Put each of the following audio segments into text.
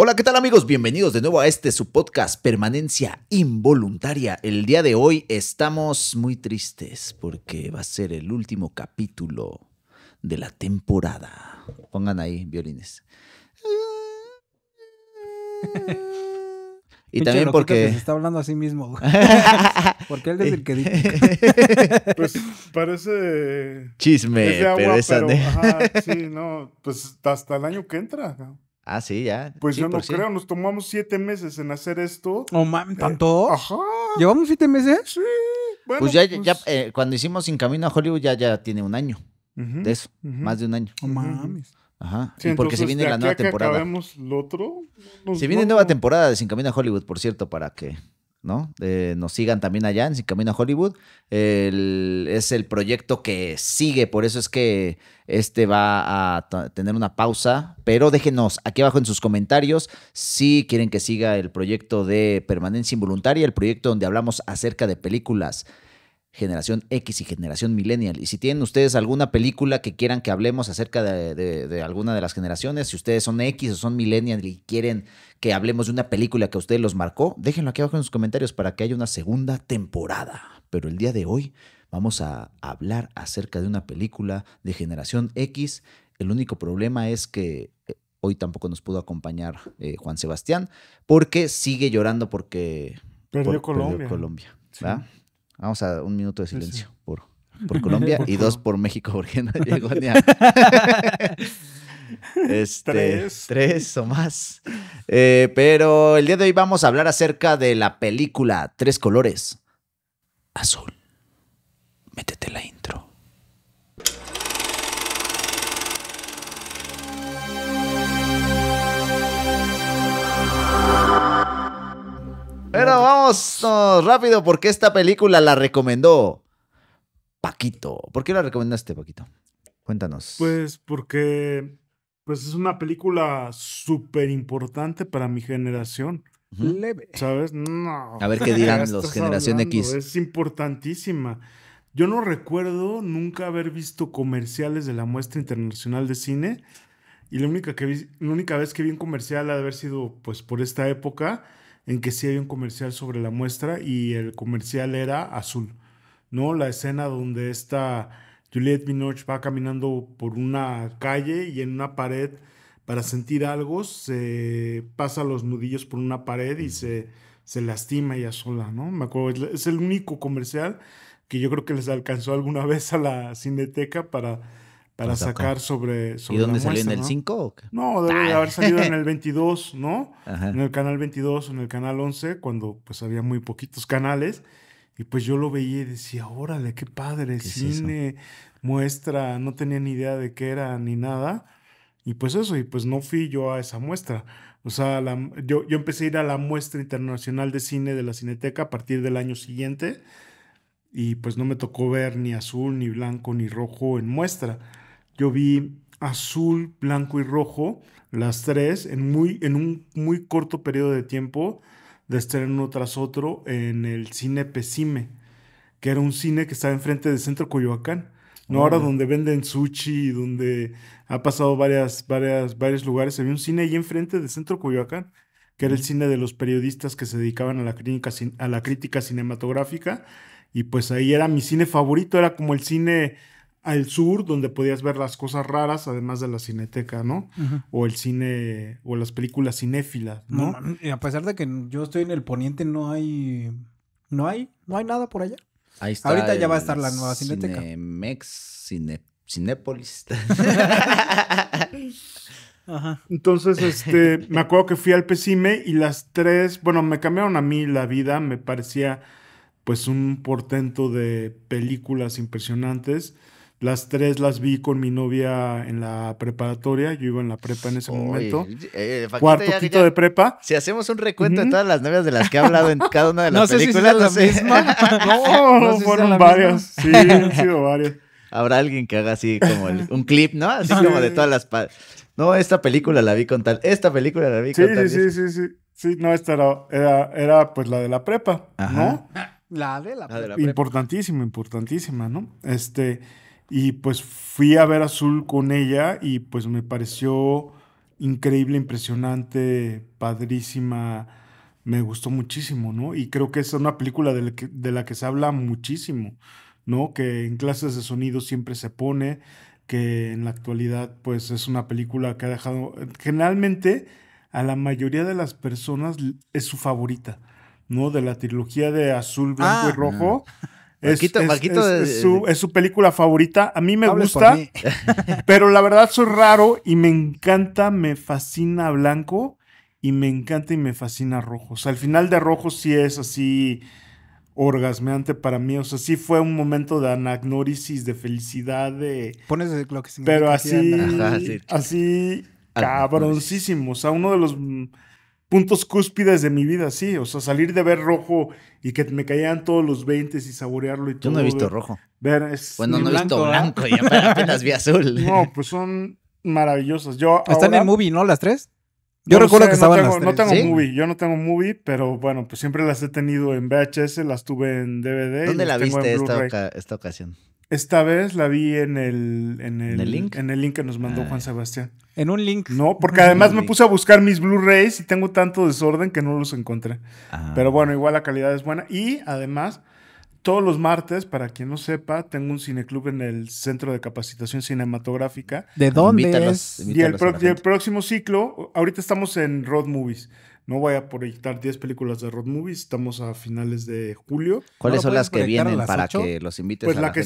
Hola, ¿qué tal amigos? Bienvenidos de nuevo a este su podcast Permanencia Involuntaria. El día de hoy estamos muy tristes porque va a ser el último capítulo de la temporada. Pongan ahí violines. Y también porque... se está hablando a sí mismo. Porque él es el que dice. Pues parece... chisme, es de agua, pero esa... pero, ajá, sí, no, pues hasta el año que entra, ¿no? Ah, sí, ya. Pues sí, yo no creo, sí. Nos tomamos 7 meses en hacer esto. Oh, man, ¿tanto? Ajá. ¿Llevamos 7 meses? Sí. Bueno, pues ya, cuando hicimos Sin Camino a Hollywood ya tiene 1 año. De eso, más de 1 año. Oh, mames. Ajá. Sí, y porque entonces, se viene la nueva temporada. Acabemos lo otro. Se viene nueva temporada de Sin Camino a Hollywood, por cierto, para que nos sigan también allá en Sin Camino a Hollywood. Es el proyecto que sigue, por eso es que este va a tener una pausa, pero déjenos aquí abajo en sus comentarios si quieren que siga el proyecto de Permanencia Involuntaria, el proyecto donde hablamos acerca de películas Generación X y Generación Millennial. Y si tienen ustedes alguna película que quieran que hablemos acerca de alguna de las generaciones, si ustedes son X o son Millennial y quieren que hablemos de una película que a ustedes los marcó, déjenlo aquí abajo en los comentarios para que haya una segunda temporada. Pero el día de hoy vamos a hablar acerca de una película de Generación X. El único problema es que hoy tampoco nos pudo acompañar Juan Sebastián porque sigue llorando porque... perdió Colombia. Sí. Vamos a 1 minuto de silencio por Colombia y 2 por México, porque no llegó ni a... 3 o más. Pero el día de hoy vamos a hablar acerca de la película 3 colores. Azul. Métete la intro. Pero vamos rápido porque esta película la recomendó Paquito. ¿Por qué la recomendaste, Paquito? Cuéntanos. Pues porque es una película súper importante para mi generación. Leve. ¿Sabes? No. A ver qué dirán los Generación X. Es importantísima. Yo no recuerdo nunca haber visto comerciales de la Muestra Internacional de Cine. Y la única vez que vi un comercial ha de haber sido pues por esta época, en que sí hay un comercial sobre la muestra y el comercial era azul, ¿no? La escena donde esta Juliette Binoche va caminando por una calle y en una pared, para sentir algo, se pasa los nudillos por una pared y se lastima ella sola, ¿no? Me acuerdo, es el único comercial que yo creo que les alcanzó alguna vez a la Cineteca para sacar sobre ¿y dónde salió? ¿En el 5 o qué? No, debe haber salido en el 22, ¿no? Ajá. En el canal 22, en el canal 11, cuando pues había muy poquitos canales. Y pues yo lo veía y decía, órale, qué padre, ¿qué cine, es muestra? No tenía ni idea de qué era ni nada. Y pues eso, y pues no fui yo a esa muestra. O sea, yo empecé a ir a la Muestra Internacional de Cine de la Cineteca a partir del año siguiente. Y pues no me tocó ver ni azul, ni blanco, ni rojo en muestra. Yo vi azul, blanco y rojo, las 3, en un muy corto periodo de tiempo, de estreno tras otro, en el cine Pesime, que era un cine que estaba enfrente del centro Coyoacán. No, ahora donde venden sushi, donde ha pasado varios lugares, había un cine ahí enfrente del centro Coyoacán, que era el cine de los periodistas que se dedicaban a la crítica cinematográfica. Y pues ahí era mi cine favorito, era como el cine... al sur, donde podías ver las cosas raras, además de la Cineteca, ¿no? Uh-huh. O el cine, o las películas cinéfilas, ¿no? Y a pesar de que yo estoy en el poniente, no hay nada por allá. Ahí está. Ahorita ya va a estar la nueva Cineteca. Cinépolis. Ajá. Entonces, me acuerdo que fui al Pesime y las 3, bueno, me cambiaron a mí la vida, me parecía pues un portento de películas impresionantes. Las 3 las vi con mi novia en la preparatoria. Yo iba en la prepa en ese momento. Cuarto, quinto de prepa. Si hacemos un recuento de todas las novias de las que he hablado en cada una de las películas. No sé si fueron varias. Sí, han sido varias. Habrá alguien que haga así como un clip, ¿no? Así como de todas las... No, esta película la vi con tal. Esta película la vi con tal. Sí. No, esta era pues la de la prepa, ¿no? La de la prepa. Importantísima, ¿no? Y pues fui a ver azul con ella y pues me pareció increíble, impresionante, padrísima, me gustó muchísimo, ¿no? Y creo que es una película de la que se habla muchísimo, ¿no? Que en clases de sonido siempre se pone, que en la actualidad pues es una película que ha dejado, generalmente a la mayoría de las personas es su favorita, ¿no? De la trilogía de Azul, Blanco y Rojo. Es su película favorita. A mí me gusta, pero la verdad soy raro y me encanta, me fascina Blanco y me encanta y me fascina Rojo. O sea, el final de Rojo sí es así orgasmeante para mí. O sea, sí fue un momento de anagnórisis, de felicidad, de... Pones lo que significa. Pero así, así cabroncísimo. O sea, uno de los puntos cúspides de mi vida, sí. O sea, salir de ver Rojo y que me caían todos los 20 y saborearlo y todo. Yo no he visto Rojo. Bueno, no he visto Blanco y apenas vi Azul. No, pues son maravillosas. Están en Movie, ¿no? ¿Las tres? Yo recuerdo que estaban las tres. No tengo Movie, yo no tengo Movie, pero bueno, pues siempre las he tenido en VHS, las tuve en DVD. ¿Dónde la viste esta ocasión? Esta vez la vi en el link que nos mandó Juan Sebastián. ¿En un link? No, porque además me puse a buscar mis Blu-rays y tengo tanto desorden que no los encontré. Pero bueno, igual la calidad es buena. Y además, todos los martes, para quien no sepa, tengo un cineclub en el Centro de Capacitación Cinematográfica. ¿De dónde es? Y el próximo ciclo, ahorita estamos en Road Movies. No voy a proyectar 10 películas de Road Movies. Estamos a finales de julio. ¿Cuáles son las que vienen para 8? Que los invites pues a la gente?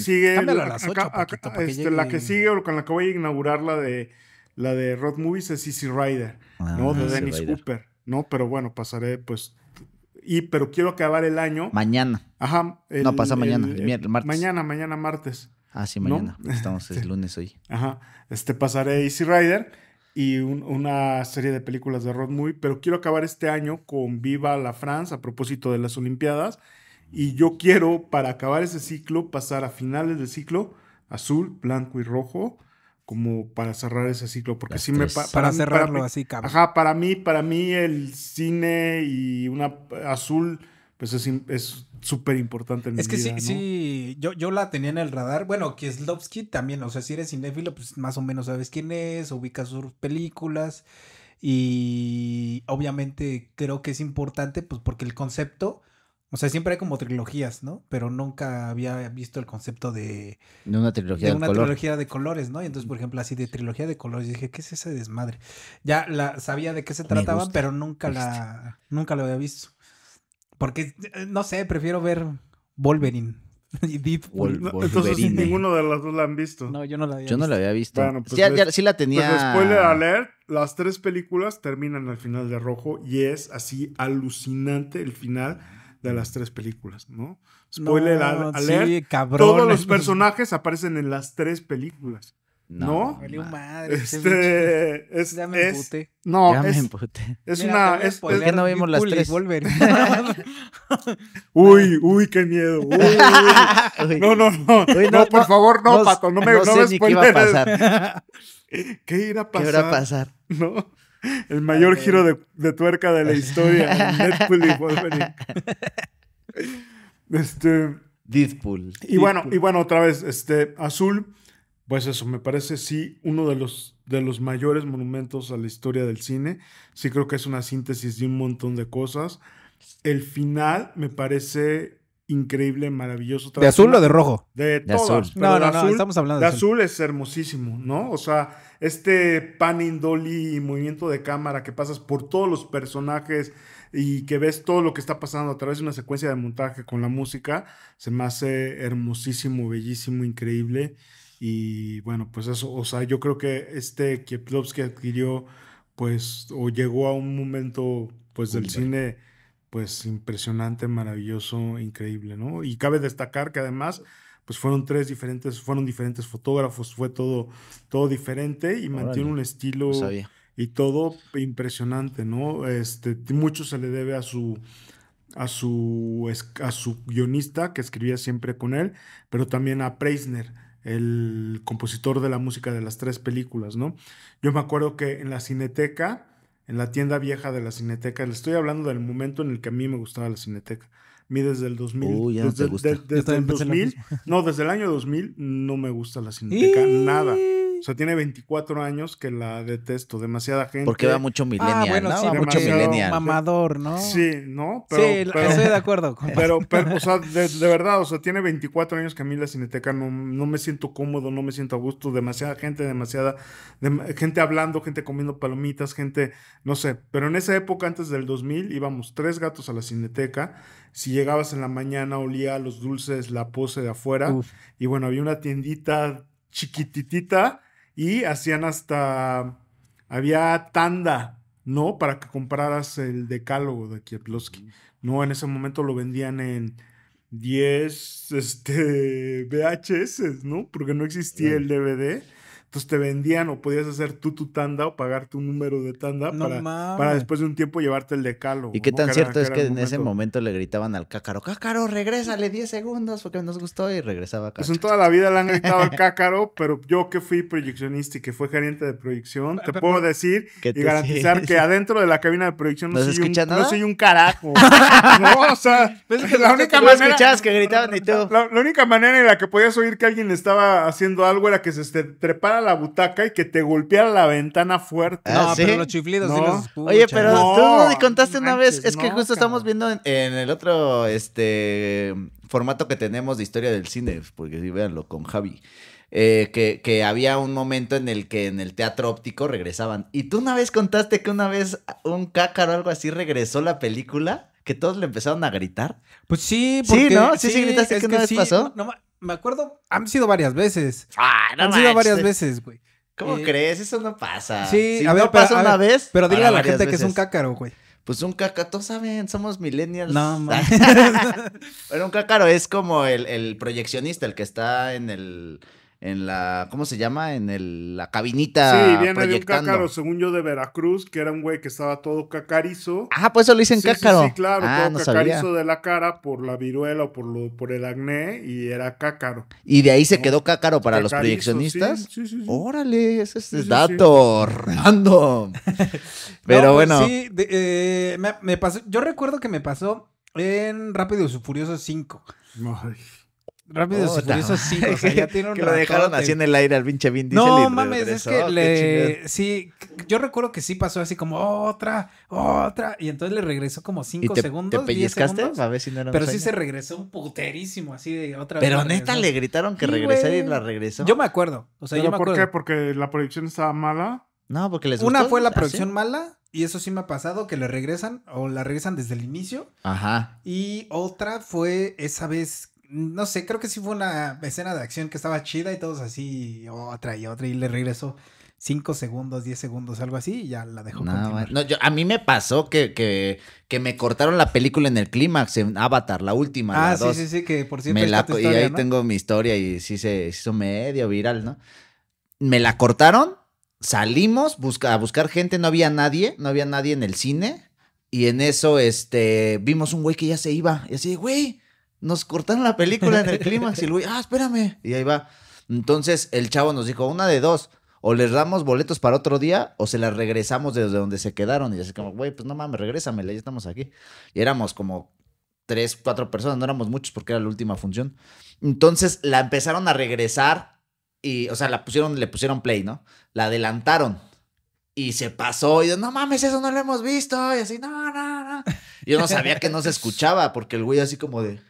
La que sigue o con la que voy a inaugurar la de Road Movies es Easy Rider, ¿no? De Dennis Hopper, ¿no? Pero bueno, pasaré pues... pero quiero acabar el año... Mañana. Ajá. Mañana, martes. Mañana, martes. Ah, sí, mañana. ¿No? Estamos el lunes hoy. Ajá. Pasaré Easy Rider... y una serie de películas de road movie, pero quiero acabar este año con Viva la France a propósito de las Olimpiadas, y yo quiero, para acabar ese ciclo, pasar a finales del ciclo Azul, Blanco y Rojo, como para cerrar ese ciclo, porque sí me... Para mí el cine y una Azul pues es súper importante en mi vida. Es que sí, ¿no? Sí, yo la tenía en el radar. Bueno, Kieslowski también, o sea, si eres cinéfilo, pues más o menos sabes quién es, ubicas sus películas y obviamente creo que es importante pues porque el concepto, o sea, siempre hay como trilogías, ¿no? Pero nunca había visto el concepto de una trilogía de trilogía de colores, ¿no? Y entonces, por ejemplo, así de trilogía de colores, dije, ¿qué es ese desmadre? Ya sabía de qué se trataba, pero nunca lo había visto. Porque, no sé, prefiero ver Wolverine y Deep Wolverine. Entonces, ¿sí ninguno de las dos la han visto? No, yo no la había visto. Bueno, pues sí la tenía. Pues, spoiler alert, las tres películas terminan al final de Rojo y es así alucinante el final de las tres películas, ¿no? Spoiler alert, sí, cabrón. Todos los personajes aparecen en las tres películas. No, valió madre. Ya me emputé. ¿Por qué no vimos las tres? uy, qué miedo. No, por favor, no, Pato. No sé ni qué iba a pasar. ¿Qué irá a pasar? ¿Qué irá a pasar? No. El mayor giro de tuerca de la historia. Deadpool y Wolverine. Deadpool. Y bueno, otra vez, Azul. Pues eso, me parece sí uno de los mayores monumentos a la historia del cine. Sí creo que es una síntesis de un montón de cosas. El final me parece increíble, maravilloso. ¿De Azul o de Rojo? De todas. No, estamos hablando de Azul. De Azul es hermosísimo, ¿no? O sea, panning dolly y movimiento de cámara que pasas por todos los personajes y que ves todo lo que está pasando a través de una secuencia de montaje con la música, se me hace hermosísimo, bellísimo, increíble. Y bueno, pues eso, o sea, yo creo que Kieslowski adquirió, pues, o llegó a un momento, pues, del cine, pues, impresionante, maravilloso, increíble, ¿no? Y cabe destacar que además, pues, fueron diferentes fotógrafos, fue todo diferente y mantiene un estilo y todo impresionante, ¿no? Mucho se le debe a su guionista, que escribía siempre con él, pero también a Preissner, el compositor de la música de las tres películas, ¿no? Yo me acuerdo que en la Cineteca, en la tienda vieja de la Cineteca, le estoy hablando del momento en el que a mí me gustaba la Cineteca. A mí desde el 2000... desde el año 2000 no me gusta la Cineteca, nada. O sea, tiene 24 años que la detesto. Demasiada gente. Porque va mucho millennial, ¿no? Sí, va mucho millennial. Mamador, ¿no? Sí, ¿no? Pero estoy de acuerdo. Pero o sea, de verdad, o sea, tiene 24 años que a mí la Cineteca no me siento cómodo, no me siento a gusto. Demasiada gente, gente hablando, gente comiendo palomitas, gente, no sé. Pero en esa época, antes del 2000, íbamos 3 gatos a la Cineteca. Si llegabas en la mañana, olía a los dulces, la pose de afuera. Uf. Y bueno, había una tiendita chiquititita y hacían hasta... Había tanda, ¿no? Para que compraras el decálogo de Kieplowski. No, en ese momento lo vendían en 10 VHS, ¿no? Porque no existía el DVD. Entonces te vendían o podías hacer tú tu tanda o pagar tu número de tanda para después de un tiempo llevarte el decálogo. ¿Y qué tan cierto es que en ese momento le gritaban al Cácaro, Cácaro, regrésale 10 segundos porque nos gustó y regresaba Cácaro? Pues en toda la vida le han gritado al Cácaro, pero yo que fui proyeccionista y que fue gerente de proyección, te puedo decir y garantizar que adentro de la cabina de proyección no soy un carajo. No, o sea, la única manera... escuchabas que gritaban y todo. La única manera en la que podías oír que alguien estaba haciendo algo era que se trepara la butaca y que te golpeara la ventana fuerte. ¿Sí? Pero los chiflidos no. Sí los escuchan. Oye, pero tú me contaste una vez, es que justo estamos viendo en el otro formato que tenemos de historia del cine, porque sí, véanlo con Javi, que había un momento en el que en el teatro óptico regresaban. Y tú una vez contaste que una vez un Cácaro o algo así regresó la película, que todos le empezaron a gritar. Pues sí, porque... Sí, ¿no? Sí gritaste que una vez pasó. No, me acuerdo, han sido varias veces. Han sido varias veces, güey. ¿Cómo crees? Eso no pasa. Sí, si a ver, no pasa una vez. Pero dile a la gente que es un Cácaro, güey. Pues un Cácaro, todos saben, somos millennials. No, man. Pero un Cácaro es como el proyeccionista, el que está en la, ¿cómo se llama? La cabinita proyectando. Sí, viene de un Cácaro, según yo, de Veracruz, que era un güey que estaba todo cacarizo. Ah, pues eso lo dicen Cácaro. Sí, claro, todo no cacarizo sabía. De la cara por la viruela o por el acné, y era Cácaro. ¿Y de ahí se quedó Cácaro para cacarizo, los proyeccionistas? Sí. Órale, ese es dato random. Pero no, bueno. Sí, me pasó, yo recuerdo que me pasó en Rápidos y Furiosos 5. Ay. Rápidos y Furiosos 5, o sea, ya tiene un que lo dejaron así en el aire al pinche Vin Diesel. No mames, es que sí, yo recuerdo que sí pasó así como otra, y entonces le regresó como 5 segundos. ¿Te pellizcaste? A ver si no era. Pero sí se regresó un puterísimo así de otra vez. Pero neta le gritaron que regresara y la regresó. Yo me acuerdo, o sea, yo me acuerdo. ¿Por qué? ¿Porque la proyección estaba mala? No, porque les gustó. Una fue la proyección mala. Y eso sí me ha pasado, que le regresan o la regresan desde el inicio. Ajá. Y otra fue esa vez... No sé, creo que sí fue una escena de acción que estaba chida y todos así, otra, y le regresó 5 segundos, 10 segundos, algo así, y ya la dejó continuar. No, a mí me pasó que me cortaron la película en el clímax, en Avatar, la última, la 2. Sí, que por cierto está tu historia, y ahí tengo mi historia y sí se hizo medio viral, ¿no? Me la cortaron, salimos a buscar gente, no había nadie en el cine, y en eso, vimos un güey que ya se iba, y así, güey... Nos cortaron la película en el clímax y el güey, espérame. Y ahí va. Entonces el chavo nos dijo, una de dos, o les damos boletos para otro día o se las regresamos desde donde se quedaron. Y así como, güey, pues no mames, regrésamela, ya estamos aquí. Y éramos como 3, 4 personas, no éramos muchos porque era la última función. Entonces la empezaron a regresar y, o sea, le pusieron play, ¿no? La adelantaron. Y se pasó, y yo, no mames, eso no lo hemos visto. Y así, no. Yo no sabía que no se escuchaba porque el güey así como de...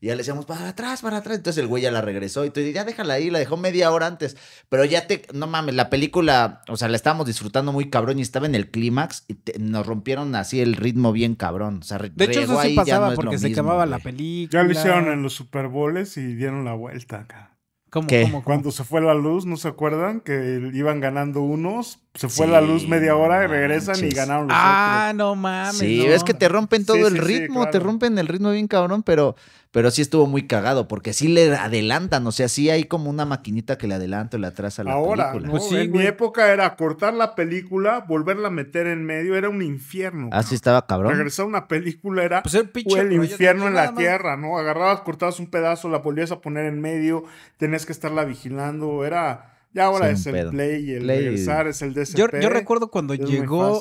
Y ya le decíamos, para atrás. Entonces el güey ya la regresó. Y tú dices, ya déjala ahí, la dejó media hora antes. Pero no mames, la película, o sea, la estábamos disfrutando muy cabrón y estaba en el clímax y nos rompieron así el ritmo bien cabrón. O sea, de hecho, eso sí pasaba porque se acababa la película. Ya lo hicieron en los Super Bowls y dieron la vuelta acá. ¿Cómo? Cuando se fue la luz, ¿no se acuerdan? Que iban ganando unos, se fue la luz media hora y regresan y ganaron los otros. No mames. Sí, es que te rompen todo el ritmo, claro. Te rompen el ritmo bien cabrón, pero sí estuvo muy cagado, porque sí le adelantan, o sea, sí hay como una maquinita que le adelanta y le atrasa la película. No, en mi época era cortar la película, volverla a meter en medio, era un infierno. Así estaba cabrón. Regresar a una película era pues el infierno en la tierra, ¿no? Agarrabas, cortabas un pedazo, la volvías a poner en medio, tenías que estarla vigilando, era... Ya ahora es el play y el regresar, es el DCP. Yo recuerdo cuando llegó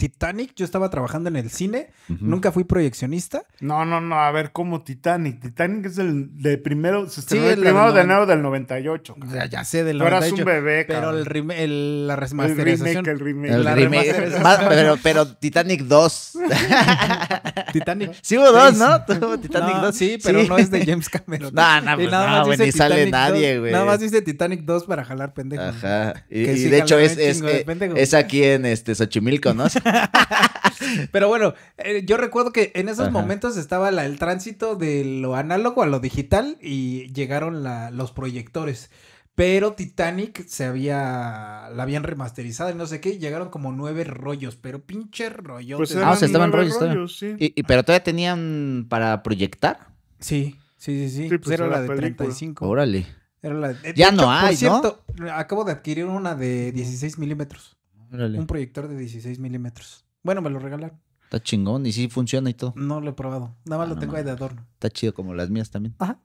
Titanic, yo estaba trabajando en el cine, nunca fui proyeccionista. No, a ver, ¿cómo Titanic? Titanic es el de primero, se estrenó el primero de enero del 98. O sea, ya sé, del 98. Pero eras un bebé, pero la remasterización. El remake. Pero Titanic 2. Titanic. Sí hubo dos, ¿no? Titanic 2. Sí, pero no es de James Cameron. No, güey, ni sale nadie, güey. Nada más dice Titanic 2 para jalar pendejos. Ajá. Y de hecho es aquí en Xochimilco, ¿no? Pero bueno, yo recuerdo que en esos momentos estaba el tránsito de lo análogo a lo digital y llegaron los proyectores. Pero Titanic la habían remasterizado y no sé qué, llegaron como 9 rollos, pero pinche rollos. Pues se estaban rollos, sí. ¿Pero todavía tenían para proyectar? Sí. Pues era la de película. 35. Órale. Era la de... Ya no hay, ¿no? Por cierto, acabo de adquirir una de 16 milímetros. Dale. Un proyector de 16 milímetros. Bueno, me lo regalaron. Está chingón y sí funciona y todo. No lo he probado. Nada más lo tengo ahí de adorno. Está chido como las mías también. Ajá.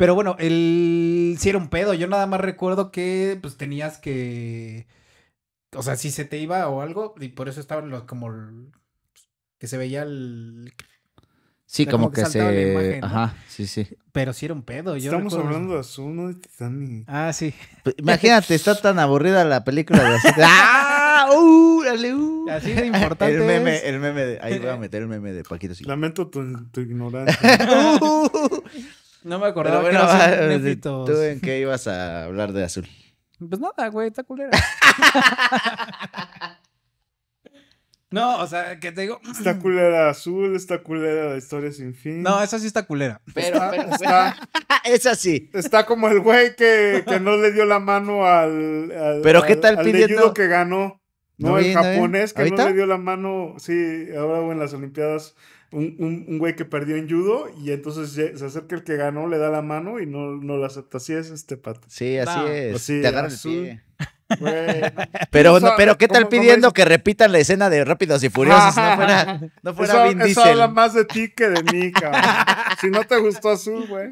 Pero bueno, sí era un pedo. Yo nada más recuerdo que pues tenías que... O sea, si se te iba o algo. Y por eso estaban los como... Que se veía el... Sí, como que se... La imagen, ¿no? Ajá, sí. Pero sí era un pedo. Estamos hablando de Azuno de Titanic. Ah, sí. Imagínate, está tan aburrida la película de Azuno. ¡Ah! ¡Dale! Así de importante el meme de... Ahí voy a meter el meme de Paquito. Sí. Lamento tu ignorancia. No me acordaba. Pero bueno, ¿tú en qué ibas a hablar de Azul? Pues nada, güey, está culera. No, o sea, que te digo... Está culera Azul, está culera la historia sin fin. No, esa sí está culera. Pero esa sí. Está como el güey que no le dio la mano al ¿Pero qué tal al pidiendo? Judo que ganó. No, el japonés que ¿Ahorita? No le dio la mano. Sí, ahora en las Olimpiadas un güey que perdió en judo y entonces se acerca el que ganó, le da la mano y no la acepta. Así es este pato. Sí, así es. Así, te agarra el pie. Bueno, pero ¿qué tal pidiendo que repitan la escena de Rápidos y Furiosos? No fuera Vin Diesel. Eso habla más de ti que de mí, cabrón. Si no te gustó Azul, güey.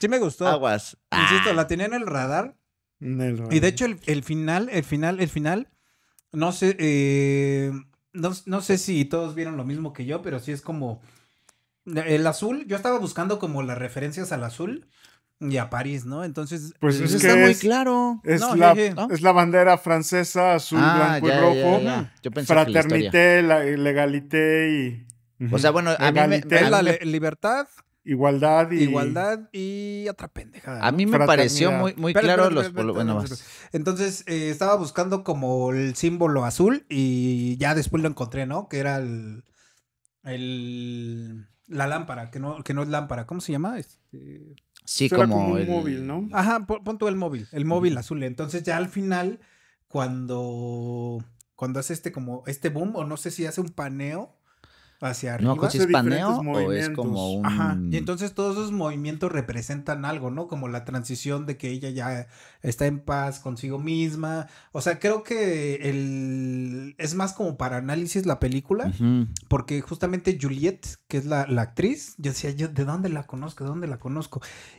Sí me gustó. Aguas. Insisto, la tenía en el radar. Y de hecho el final, no sé, no sé si todos vieron lo mismo que yo, pero sí es como el Azul. Yo estaba buscando como las referencias al Azul. Y a París, ¿no? Entonces... Pues está muy claro. Es la bandera francesa, azul, blanco y rojo. Ya. Yo pensé fraternité, legalité y... O sea, bueno, a mí libertad... Igualdad y otra pendejada. A mí me pareció muy claro los... Bueno, entonces, estaba buscando como el símbolo azul y ya después lo encontré, ¿no? Que era la lámpara, que no es lámpara. ¿Cómo se llama? Sí, como el móvil, ¿no? Ajá, pon tú el móvil azul. Entonces ya al final, cuando hace como boom, o no sé si hace un paneo hacia arriba. No, si es paneo o es como un... Ajá, y entonces todos esos movimientos representan algo, ¿no? Como la transición de que ella ya está en paz consigo misma. O sea, creo que es más como para análisis la película, porque justamente Juliette, que es la actriz, yo decía, ¿de dónde la conozco?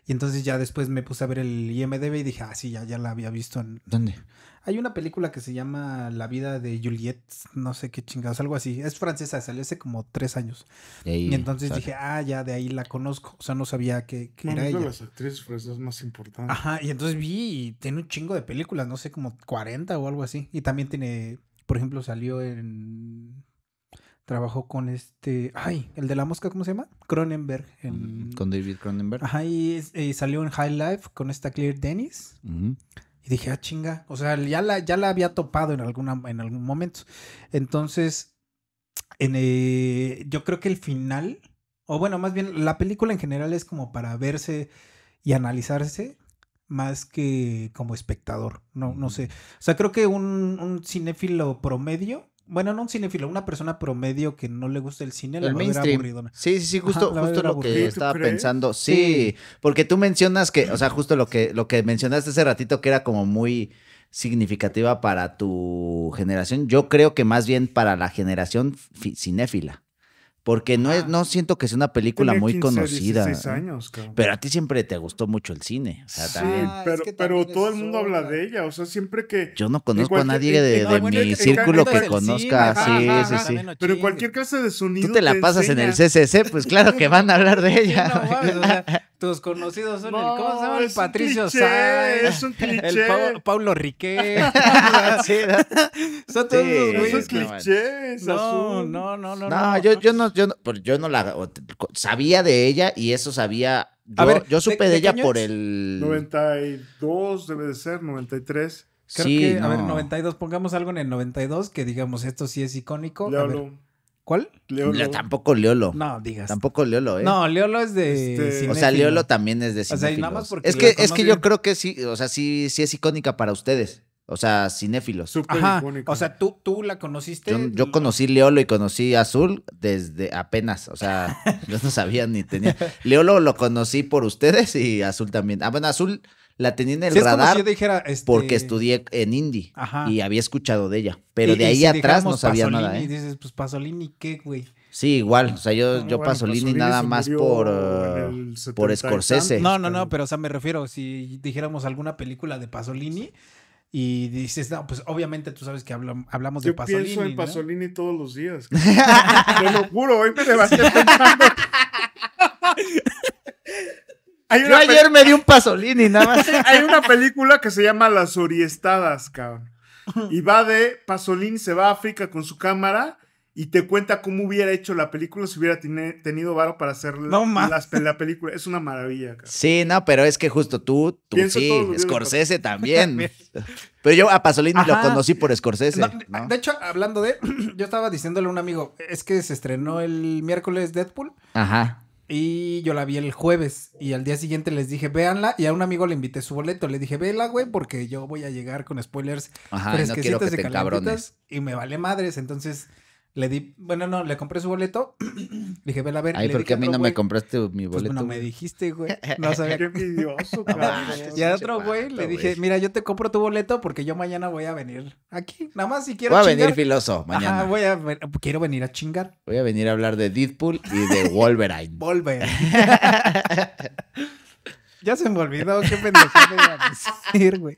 Y entonces ya después me puse a ver el IMDb y dije, sí, ya la había visto en... ¿Dónde? Hay una película que se llama La vida de Juliette, no sé qué chingados, algo así. Es francesa, salió hace como 3 años. Y entonces dije, ya de ahí la conozco. O sea, no sabía que era ella. Una de las actrices francesas más importantes. Ajá, y entonces vi, y tiene un chingo de películas, no sé, como 40 o algo así. Y también tiene, por ejemplo, trabajó con el de la mosca, ¿cómo se llama? Cronenberg. Con David Cronenberg. Ajá, y salió en High Life con Claire Denis. Y dije, chinga. O sea, ya la había topado en algún momento. Entonces, yo creo que el final, o bueno, más bien, la película en general es como para verse y analizarse más que como espectador. No sé. O sea, creo que un cinéfilo promedio, bueno, no un cinéfilo, una persona promedio que no le gusta el cine, la va a ver aburridona. Sí, justo lo que estaba pensando. Sí, porque tú mencionas que, o sea, justo lo que mencionaste hace ratito que era como muy significativa para tu generación. Yo creo que más bien para la generación cinéfila. Porque no, no siento que sea una película muy conocida. 16 años, cabrón. Pero a ti siempre te gustó mucho el cine. O sea, sí, también. Pero todo el mundo habla de ella. O sea, siempre que... Yo no conozco a nadie de mi círculo que conozca. Sí, sí, sí. Pero en cualquier casa de sonido... Tú te la pasas en el CCC, pues claro que van a hablar de ella. Tus conocidos son el... ¿Cómo se llama? El Patricio Sáenz. Es un cliché. El Paulo Riquet. Son todos los güeyes clichés. No, no, no, no. No, yo no... Yo no la sabía de ella y eso sabía. Yo, yo supe de ella por el 92, debe de ser, 93. Creo sí, que, no. A ver, 92, pongamos algo en el 92 que digamos esto sí es icónico. Leolo. ¿Cuál? Leolo. Tampoco Leolo. No, digas. Tampoco Leolo, ¿eh? No, Leolo es de cinéfilos. O sea, Leolo también es de cinéfilos. O sea, y nada más porque es que yo creo que sí, o sea, sí, sí es icónica para ustedes. O sea, cinéfilos. Súper icónico. O sea, ¿tú la conociste? Yo conocí Leolo y conocí Azul desde apenas. O sea, yo no sabía ni tenía. Leolo lo conocí por ustedes y Azul también. Ah, bueno, Azul la tenía en el radar si yo dijera, porque estudié en indie. Ajá. Y había escuchado de ella. Pero de ahí si atrás no sabía Pasolini, nada, ¿eh? Y dices, pues Pasolini, ¿qué, güey? Sí, igual, o sea, yo bueno, Pasolini nada más por Scorsese. No, pero o sea, me refiero, si dijéramos alguna película de Pasolini... Y dices, no, pues obviamente tú sabes que hablamos de Pasolini. Yo pienso en Pasolini todos los días. Te lo juro, hoy me levanté pensando. Yo ayer me di un Pasolini, nada más. Hay una película que se llama Las Oriestadas, cabrón. Y va de Pasolini, se va a África con su cámara y te cuenta cómo hubiera hecho la película si hubiera tenido varo para hacer la película. Es una maravilla, cabrón. Sí, no, pero es que justo tú sí, Scorsese también. Pero yo a Pasolini lo conocí por Scorsese. No. De hecho, hablando de... Yo estaba diciéndole a un amigo, es que se estrenó el miércoles Deadpool. Ajá. Y yo la vi el jueves. Y al día siguiente les dije, véanla. Y a un amigo le invité su boleto. Le dije, véela, güey, porque yo voy a llegar con spoilers. Ajá, no quiero que te cabrones. Y me vale madres, entonces... le compré su boleto. Dije, vela a ver. Ay, ¿por qué a mí no me compraste mi boleto? Pues no me dijiste, güey. No sabía. Qué envidioso, y al otro güey le dije, mira, yo te compro tu boleto porque yo mañana voy a venir aquí. Nada más si quiero chingar. Voy a venir filoso mañana. Ajá, quiero venir a chingar. Voy a venir a hablar de Deadpool y de Wolverine. Ya se me olvidó qué pendejada iba a decir, güey.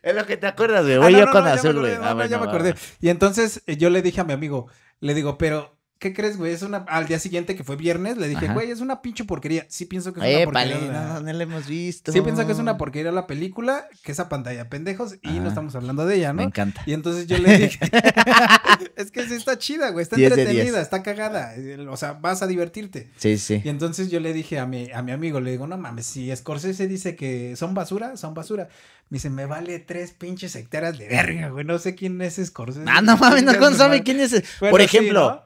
Es lo que te acuerdas, güey. Voy yo con Azul, güey. Ya me acordé. Y entonces yo le dije a mi amigo, le digo, pero, ¿qué crees, güey? Al día siguiente, que fue viernes, le dije, güey, es una pinche porquería. Sí pienso que es una porquería. No la hemos visto. Sí pienso que es una porquería la película, que esa pantalla, pendejos, y no estamos hablando de ella, ¿no? Me encanta. Y entonces yo le dije, es que sí está chida, güey, está entretenida, está cagada, o sea, vas a divertirte. Sí, sí. Y entonces yo le dije a mi amigo, le digo, no mames, si Scorsese dice que son basura, son basura. Me dice, me vale 3 pinches hectáreas de verga, güey, no sé quién es Scorsese. Ah, no mames, no sabe quién es. Por ejemplo...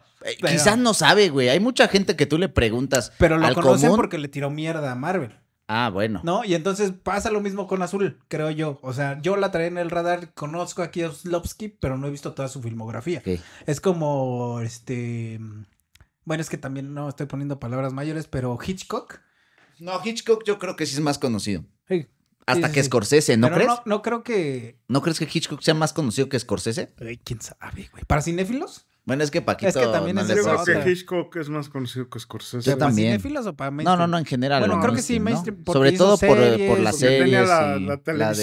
quizás no sabe, güey. Hay mucha gente que tú le preguntas. Pero lo conocen porque le tiró mierda a Marvel. Ah, bueno. ¿No? Y entonces pasa lo mismo con Azul, creo yo. O sea, yo la traía en el radar, conozco a Kieslowski, pero no he visto toda su filmografía. Okay. Es como, bueno, es que también no estoy poniendo palabras mayores, pero Hitchcock. No, Hitchcock yo creo que sí es más conocido. Sí. Hasta que Scorsese, ¿no crees? No creo que... ¿No crees que Hitchcock sea más conocido que Scorsese? ¿Quién sabe, güey? ¿Para cinéfilos? Bueno, es que Paquito... Es que también es... Yo creo que Hitchcock es más conocido que Scorsese. Yo también. ¿Para cinéfilos o para mainstream? No, en general. Bueno, creo que sí, mainstream. Sobre todo por las series. La de...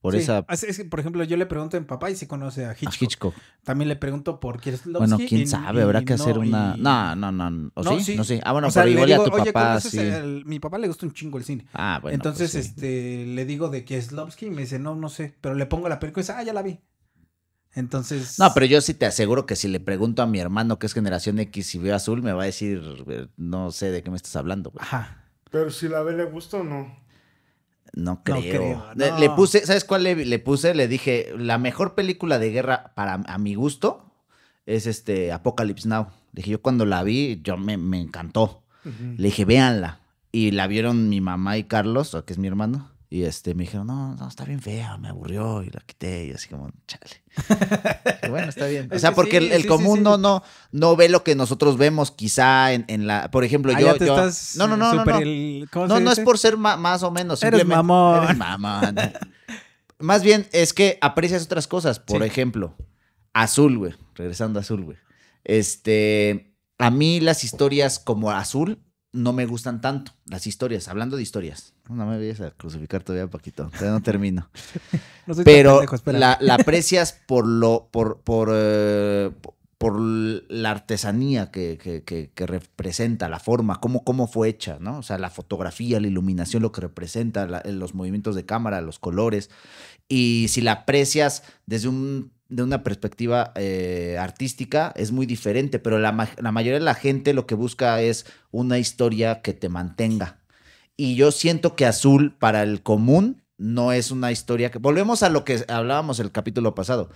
Por esa... Es que, por ejemplo, yo le pregunto a mi papá y sí conoce a Hitchcock. También le pregunto por Kieslowski. Bueno, quién sabe, habrá que hacer una... No. ¿O sí? No sé. Ah, bueno, pero igual a tu papá, sí. Mi papá le gusta un chingo el cine. Ah, bueno. Entonces, le digo de Kieslowski y me dice, no sé. Pero le pongo la película y dice, ya la vi. Entonces... No, pero yo sí te aseguro que si le pregunto a mi hermano que es generación X y veo Azul, me va a decir, no sé de qué me estás hablando, güey. Ajá. Pero si la ve, ¿le gusta o no? No creo. Le puse, ¿sabes cuál le puse? Le dije, la mejor película de guerra a mi gusto es Apocalypse Now. Le dije, yo cuando la vi, me encantó. Uh-huh. Le dije, véanla. Y la vieron mi mamá y Carlos, que es mi hermano. Y me dijeron, no, está bien fea, me aburrió, y la quité, y así como, chale. Y bueno, está bien. O sea, porque el común sí. No ve lo que nosotros vemos, quizá en la... Por ejemplo, yo estás no. No es por ser más o menos. Simplemente, eres mamón. Más bien, es que aprecias otras cosas. Por ejemplo, Azul, güey. Regresando a Azul, güey. A mí las historias como Azul no me gustan tanto. Las historias, hablando de historias. No me vayas a crucificar todavía, Paquito. Todavía no termino. No soy pero tan pendejo, la aprecias por la artesanía que representa, la forma, cómo fue hecha, ¿no? O sea, la fotografía, la iluminación, lo que representa, los movimientos de cámara, los colores. Y si la aprecias desde una perspectiva artística, es muy diferente, pero la mayoría de la gente lo que busca es una historia que te mantenga. Y yo siento que Azul, para el común, no es una historia que... Volvemos a lo que hablábamos el capítulo pasado.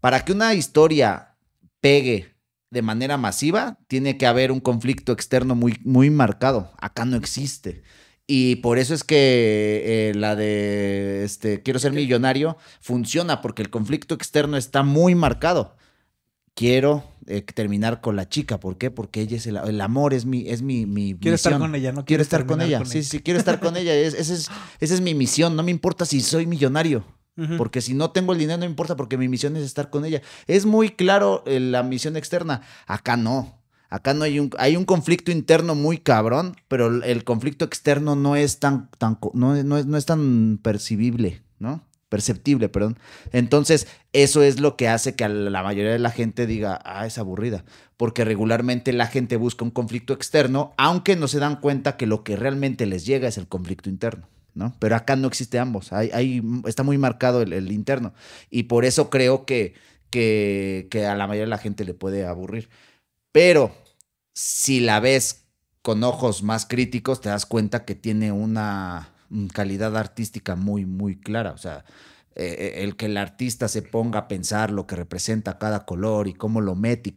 Para que una historia pegue de manera masiva, tiene que haber un conflicto externo muy, muy marcado. Acá no existe. Y por eso es que la de Quiero ser millonario funciona, porque el conflicto externo está muy marcado. Quiero terminar con la chica. ¿Por qué? Porque ella es el amor, es mi quiero misión. Estar con ella, no quiero estar con ella. Con sí, ella. Sí, quiero estar con ella. Esa es mi misión. No me importa si soy millonario. Porque si no tengo el dinero, no importa, porque mi misión es estar con ella. Es muy claro la misión externa. Acá no. Acá no hay un conflicto interno muy cabrón, pero el conflicto externo no es tan percibible, ¿no? Perceptible, perdón. Entonces, eso es lo que hace que a la mayoría de la gente diga, es aburrida. Porque regularmente la gente busca un conflicto externo, aunque no se dan cuenta que lo que realmente les llega es el conflicto interno, ¿no? Pero acá no existe ambos. Está muy marcado el interno. Y por eso creo que a la mayoría de la gente le puede aburrir. Pero si la ves con ojos más críticos, te das cuenta que tiene una calidad artística muy, muy clara. O sea, el que el artista se ponga a pensar lo que representa cada color y cómo lo mete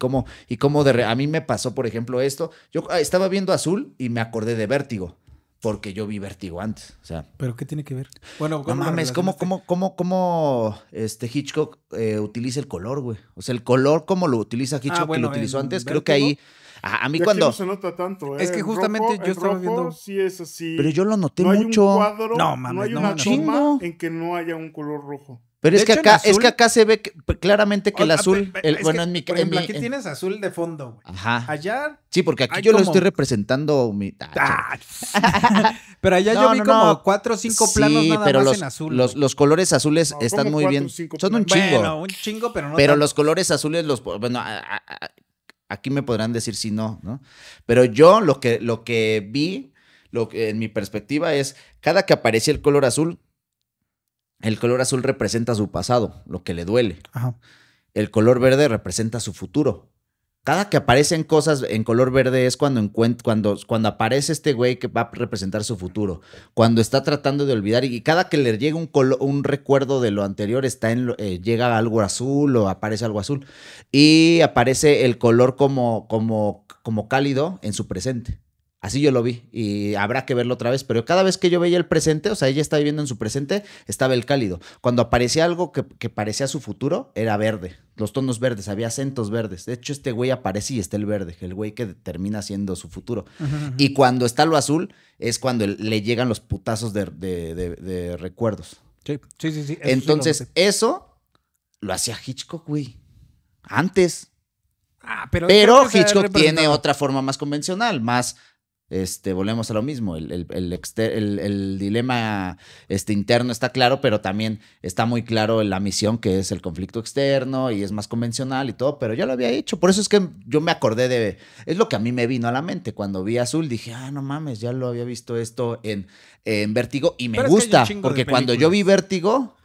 a mí me pasó, por ejemplo, esto. Yo estaba viendo Azul y me acordé de Vértigo. Porque yo vi Vértigo antes, o sea... ¿Pero qué tiene que ver? Bueno, no mames, ¿cómo Hitchcock utiliza el color, güey? O sea, el color, ¿cómo lo utiliza Hitchcock, bueno, que lo utilizó antes? Vértigo, creo que ahí... A mí cuando... No se nota tanto, ¿eh? Es que justamente rojo, yo estaba viendo... Sí es así. Pero yo lo noté no mucho. Hay un cuadro, no, mames, no hay una toma en que no haya un color rojo. Pero es que acá se ve claramente que el azul... Bueno, en mi... Aquí tienes azul de fondo, güey. Ajá. Allá... Sí, porque aquí yo como... lo estoy representando... Pero allá yo vi como 4 o 5 planos nada pero más en azul. Los colores azules están muy bien. Son un chingo. Bueno, un chingo, pero no... Pero los colores azules los... Bueno, aquí me podrán decir si no, ¿no? Pero yo lo que vi, en mi perspectiva es... Cada que aparecía el color azul representa su pasado, lo que le duele. Ajá. El color verde representa su futuro. Cada que aparecen cosas en color verde es cuando aparece este güey que va a representar su futuro. Cuando está tratando de olvidar y cada que le llega un recuerdo de lo anterior llega algo azul o aparece algo azul. Y aparece el color como cálido en su presente. Así yo lo vi y habrá que verlo otra vez, pero cada vez que yo veía el presente, o sea, ella estaba viviendo en su presente, estaba el cálido. Cuando aparecía algo que parecía su futuro, era verde, los tonos verdes, había acentos verdes. De hecho, este güey aparece y está el verde, el güey que termina siendo su futuro. Ajá. Y cuando está lo azul, es cuando le llegan los putazos de recuerdos. Sí. Eso entonces, sí eso lo hacía Hitchcock, güey, antes. Pero Hitchcock tiene otra forma más convencional, más... volvemos a lo mismo, el dilema interno está claro, pero también está muy claro la misión, que es el conflicto externo, y es más convencional y todo, pero ya lo había hecho. Por eso es que yo me acordé de... Es lo que a mí me vino a la mente. Cuando vi Azul dije, no mames, ya lo había visto esto en Vértigo, y me pero gusta, porque cuando yo vi Vértigo,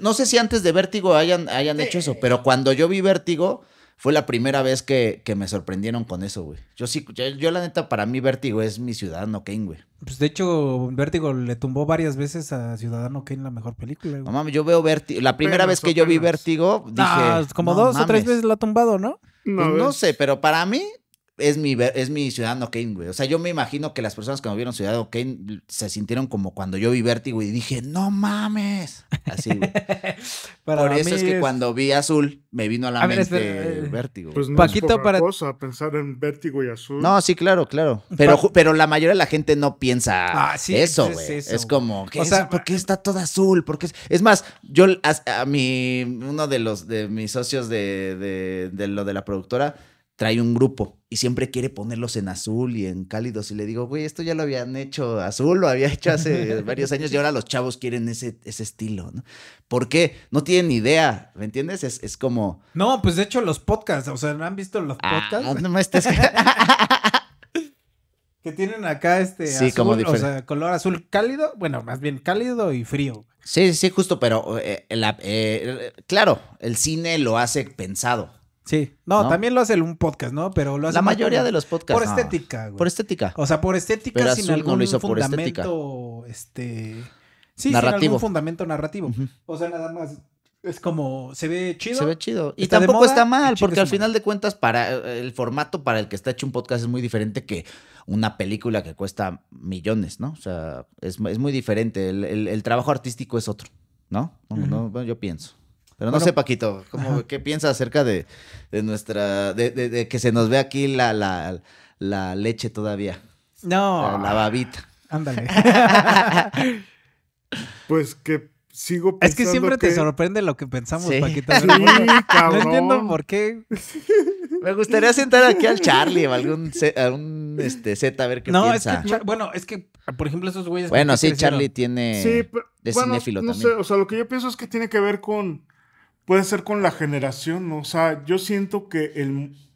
no sé si antes de Vértigo hayan hecho eso, pero cuando yo vi Vértigo... Fue la primera vez que me sorprendieron con eso, güey. Yo la neta, para mí Vértigo es mi Ciudadano Kane, güey. Pues de hecho, Vértigo le tumbó varias veces a Ciudadano Kane la mejor película, güey. No mames, yo veo Vértigo. La primera vez que yo vi Vértigo, dije... como 2 o 3 veces la ha tumbado, ¿no? No sé, pero para mí... Es mi Ciudadano Kane, güey. O sea, yo me imagino que las personas que me vieron Ciudadano Kane se sintieron como cuando yo vi Vértigo y dije, no mames. Así, güey. Por eso es que cuando vi Azul, me vino a la mente Vértigo. Pues no Paquito, es poca cosa pensar en Vértigo y Azul. No, sí, claro. Pero la mayoría de la gente no piensa eso, güey. Es como, ¿por qué está todo azul? ¿Por qué? Es más, yo uno de mis socios de lo de la productora trae un grupo y siempre quiere ponerlos en azul y en cálidos. Y le digo, güey, esto ya lo habían hecho azul, lo había hecho hace varios años y ahora los chavos quieren ese estilo, ¿no? ¿Por qué? No tienen idea, ¿me entiendes? Es como... No, pues de hecho los podcasts, o sea, ¿no han visto los podcasts? No me estés... Que tienen acá sí, azul, como o sea, color azul cálido, bueno, más bien cálido y frío. Sí, sí, justo, pero claro, el cine lo hace pensado. Sí, no, también lo hace un podcast, ¿no? Pero lo hace la mayoría de los podcasts. Por estética, güey. Por estética. O sea, por estética, pero sin azul algún no lo hizo fundamento, por sí, narrativo. Sin algún fundamento narrativo. Uh-huh. O sea, nada más. Es como, se ve chido. Se ve chido. Y tampoco moda, está mal, porque al final de cuentas, para el formato para el que está hecho un podcast es muy diferente que una película que cuesta millones, ¿no? O sea, es muy diferente. El trabajo artístico es otro, ¿no? Uh-huh. No, yo pienso. Pero no sé, Paquito, ¿cómo, qué piensas acerca de nuestra... de que se nos ve aquí la leche todavía? No. La babita. Ándale. Pues que... Sigo pensando es que siempre te sorprende lo que pensamos, sí. Paquito. Sí, cabrón. No entiendo por qué. Me gustaría sentar aquí al Charlie o algún Z a ver qué piensa. Es que, bueno, es que, por ejemplo, esos güeyes... Bueno, sí, Charlie tiene... Sí, pero, de cinéfilo no también. Sé, o sea, lo que yo pienso es que tiene que ver con... Puede ser con la generación, ¿no? O sea, yo siento que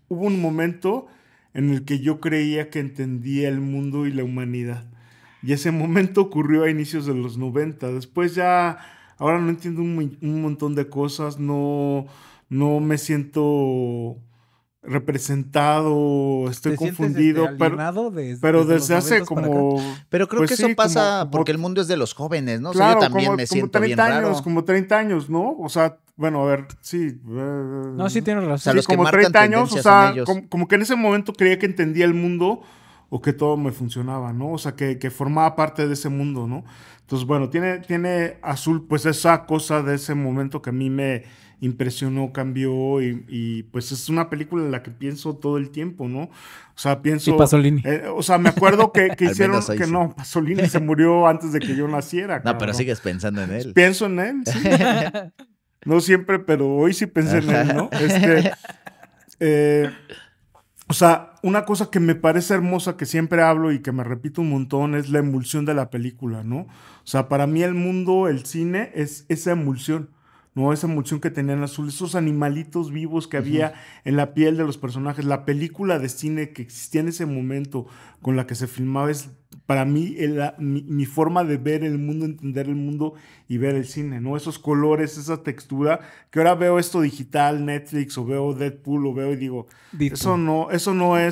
hubo un momento en el que yo creía que entendía el mundo y la humanidad. Y ese momento ocurrió a inicios de los 90. Después ya... Ahora no entiendo un montón de cosas. No me siento representado. Estoy confundido. Pero desde hace como... Pero creo que eso pasa porque el mundo es de los jóvenes, ¿no? Claro, o sea, yo también me siento bien raro. Como 30 años, ¿no? O sea, bueno, a ver, sí. No, sí tienes razón. O sea, los que marcan tendencias son ellos. Como que en ese momento creía que entendía el mundo... o que todo me funcionaba, ¿no? O sea, que formaba parte de ese mundo, ¿no? Entonces, bueno, tiene azul, pues, esa cosa de ese momento que a mí me impresionó, cambió, y pues, es una película en la que pienso todo el tiempo, ¿no? O sea, pienso... Y Pasolini. O sea, me acuerdo que hicieron... Que sí. No, Pasolini se murió antes de que yo naciera. No, cabrón. Pero sigues pensando en él. Pienso en él, sí. No siempre, pero hoy sí pensé en él, ¿no? O sea, una cosa que me parece hermosa, que siempre hablo y que me repito un montón, es la emulsión de la película, ¿no? O sea, para mí el mundo, el cine, es esa emulsión, ¿no? Esa emulsión que tenían azul, esos animalitos vivos que había en la piel de los personajes, la película de cine que existía en ese momento, con la que se filmaba, es para mí mi forma de ver el mundo, entender el mundo y ver el cine, ¿no? Esos colores, esa textura, que ahora veo esto digital, Netflix, o veo Deadpool, o veo y digo, eso no es...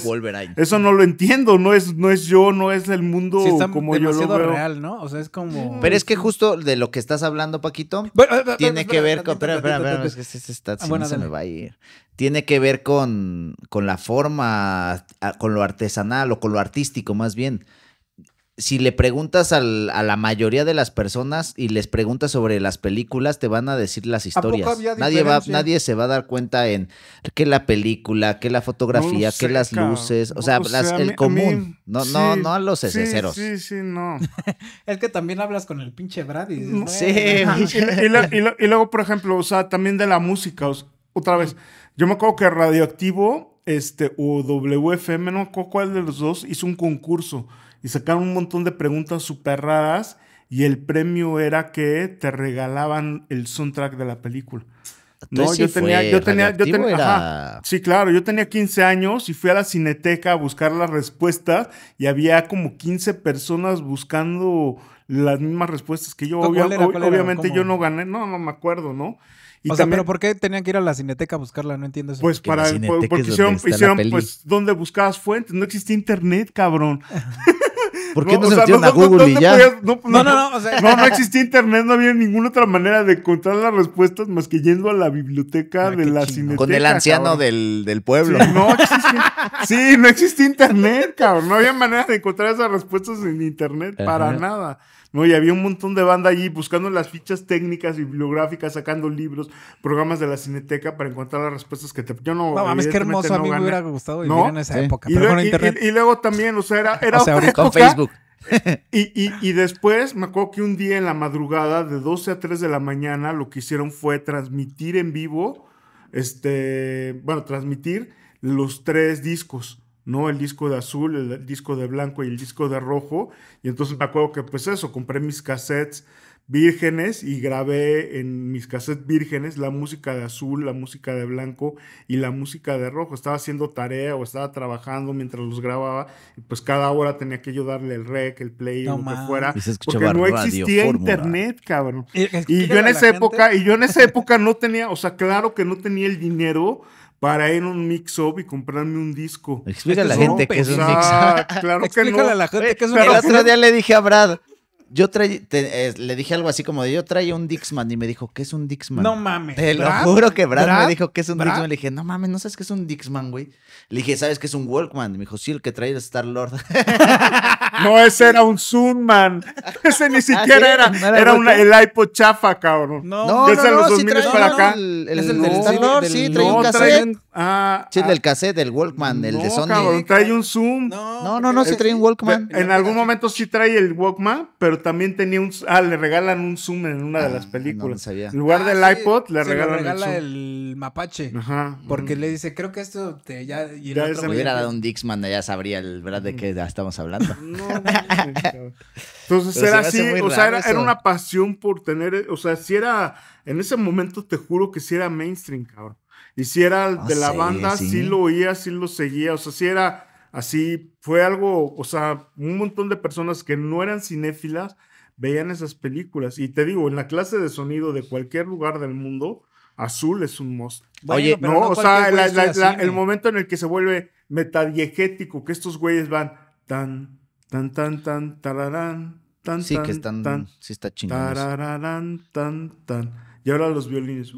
Wolverine. Eso no lo entiendo, no es yo, no es el mundo sí, como yo lo veo. Real, ¿no? O sea, es como... Pero es que justo de lo que estás hablando, Paquito, tiene que ver con... Espera, es que se está... Se me va a ir. Tiene que ver con la forma, con lo artesanal o con lo artístico más bien. Si le preguntas a la mayoría de las personas y les preguntas sobre las películas, te van a decir las historias. Nadie se va a dar cuenta en que la película, que la fotografía, que las luces, o sea, el común. No a los eseros. Sí, no. Es que también hablas con el pinche Brady. ¿No? Sí. Y luego, por ejemplo, o sea, también de la música. Otra vez, yo me acuerdo que Radioactivo o WFM, no me acuerdo cuál de los dos, hizo un concurso. Y sacaron un montón de preguntas súper raras. Y el premio era que te regalaban el soundtrack de la película. No, sí yo tenía ajá, sí, claro, yo tenía 15 años y fui a la Cineteca a buscar las respuestas. Y había como 15 personas buscando las mismas respuestas que yo. Obviamente yo no gané. No me acuerdo, ¿no? Y o sea, también, ¿pero por qué tenían que ir a la Cineteca a buscarla? No entiendo eso. Pues porque hicieron pues, ¿dónde buscabas fuentes? No existía internet, cabrón. ¿Por qué no se metieron a Google y ya? No existía internet, no había ninguna otra manera de encontrar las respuestas más que yendo a la biblioteca de la Cineteca. Con el anciano del pueblo. Sí, no existía internet, cabrón. No había manera de encontrar esas respuestas en internet para nada. No, y había un montón de banda allí buscando las fichas técnicas y bibliográficas, sacando libros, programas de la Cineteca para encontrar las respuestas que te... Yo no... No, mames, qué hermoso. A mí me hubiera gustado vivir en esa época. Pero con internet. Y luego también, o sea, era otra época. Con Facebook. Y después me acuerdo que un día en la madrugada, de 12 a 3 de la mañana, lo que hicieron fue transmitir en vivo, transmitir los tres discos, ¿no? El disco de azul, el disco de blanco y el disco de rojo. Y entonces me acuerdo que pues eso, compré mis cassettes vírgenes y grabé en mis cassettes vírgenes la música de azul, la música de blanco y la música de rojo. Estaba haciendo tarea o estaba trabajando mientras los grababa y pues cada hora tenía que yo darle el rec, el play, no, o lo que fuera, porque no existía internet, cabrón. Y yo en esa época no tenía, o sea, claro que no tenía el dinero para ir a un mix-up y comprarme un disco. Explícale a la gente que es un mix-up. Claro que no. Explícale a la gente que es un mix-up. El otro día le dije a Brad, yo le dije algo así como de, yo traía un Dixman, y me dijo, ¿qué es un Dixman? No mames. Te lo juro que Brad me dijo, ¿qué es un Dixman? Le dije, no mames, ¿no sabes qué es un Dixman, güey? Le dije, ¿sabes qué es un Walkman? Y me dijo, sí, el que trae el Star-Lord. No, ese era un Zoomman. Ese ni siquiera era. Era el iPod chafa, cabrón. No, desde los 2000 para acá. Es el del Star-Lord, sí, trae un cassette. Sí, el del cassette, el Walkman, el de Sony. No, cabrón, trae un Zoom. No, sí trae un Walkman. En algún momento sí trae el Walkman, pero también tenía un... Ah, le regalan un Zoom en una de las películas. No sabía. En lugar del iPod, le regalan el Zoom. Se le regala el mapache. Ajá. Porque le dice, creo que esto te... Ya se hubiera dado un Dixman, ya sabría el verdad de qué estamos hablando. Entonces pero era así, o sea, era una pasión por tener, o sea, si era, en ese momento te juro que si era mainstream, cabrón, y si era de la banda, sí lo oía, sí lo seguía, o sea, si era así, fue algo, o sea, un montón de personas que no eran cinéfilas veían esas películas, y te digo, en la clase de sonido de cualquier lugar del mundo, azul es un must. Oye, no, o sea, el momento en el que se vuelve metadiegético, que estos güeyes van tan... Tan, tan, tan, tararán, tan, sí, que están, tan, sí está chingón. Tararán, tan, tan. Y ahora los violines.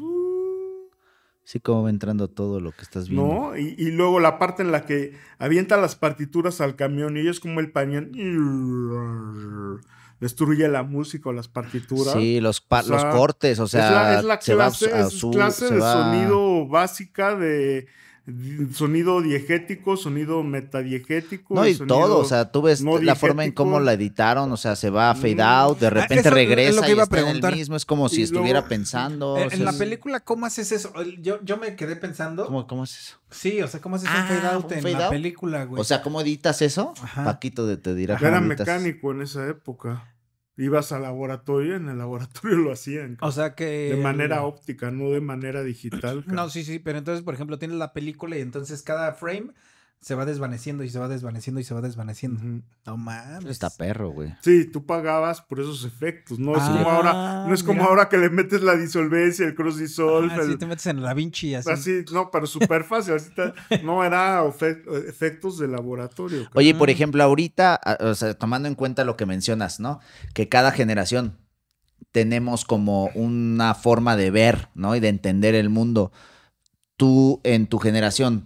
Sí, como va entrando todo lo que estás viendo. No, y luego la parte en la que avienta las partituras al camión y ellos como el pañón destruye la música o las partituras. Sí, los cortes, o sea, es la clase de sonido básica de... Sonido diegético, sonido metadiegético. No, y todo, o sea, tú ves no la forma en cómo la editaron, o sea, se va a fade out, de repente regresa, es lo que iba a preguntar. En el mismo, es como si estuviera pensando. En la película, ¿cómo haces eso? Yo me quedé pensando. ¿Cómo haces eso? Sí, o sea, ¿cómo haces un fade out en la película, güey? O sea, ¿cómo editas eso? Ajá. Paquito te dirá. Era mecánico en esa época. Ibas al laboratorio, en el laboratorio lo hacían. O sea que... De manera óptica, no de manera digital. No, sí, pero entonces, por ejemplo, tienes la película y entonces cada frame se va desvaneciendo y se va desvaneciendo y se va desvaneciendo. No mames. Está perro, güey. Sí, tú pagabas por esos efectos, ¿no? Es como ahora, no es como ahora que le metes la disolvencia, el cross dissolve. Así te metes en la Vinci así. Así, no, pero súper fácil. Así no, era efectos de laboratorio. Cabrón. Oye, por ejemplo, ahorita, o sea, tomando en cuenta lo que mencionas, ¿no? Que cada generación tenemos como una forma de ver, ¿no? Y de entender el mundo. Tú, en tu generación...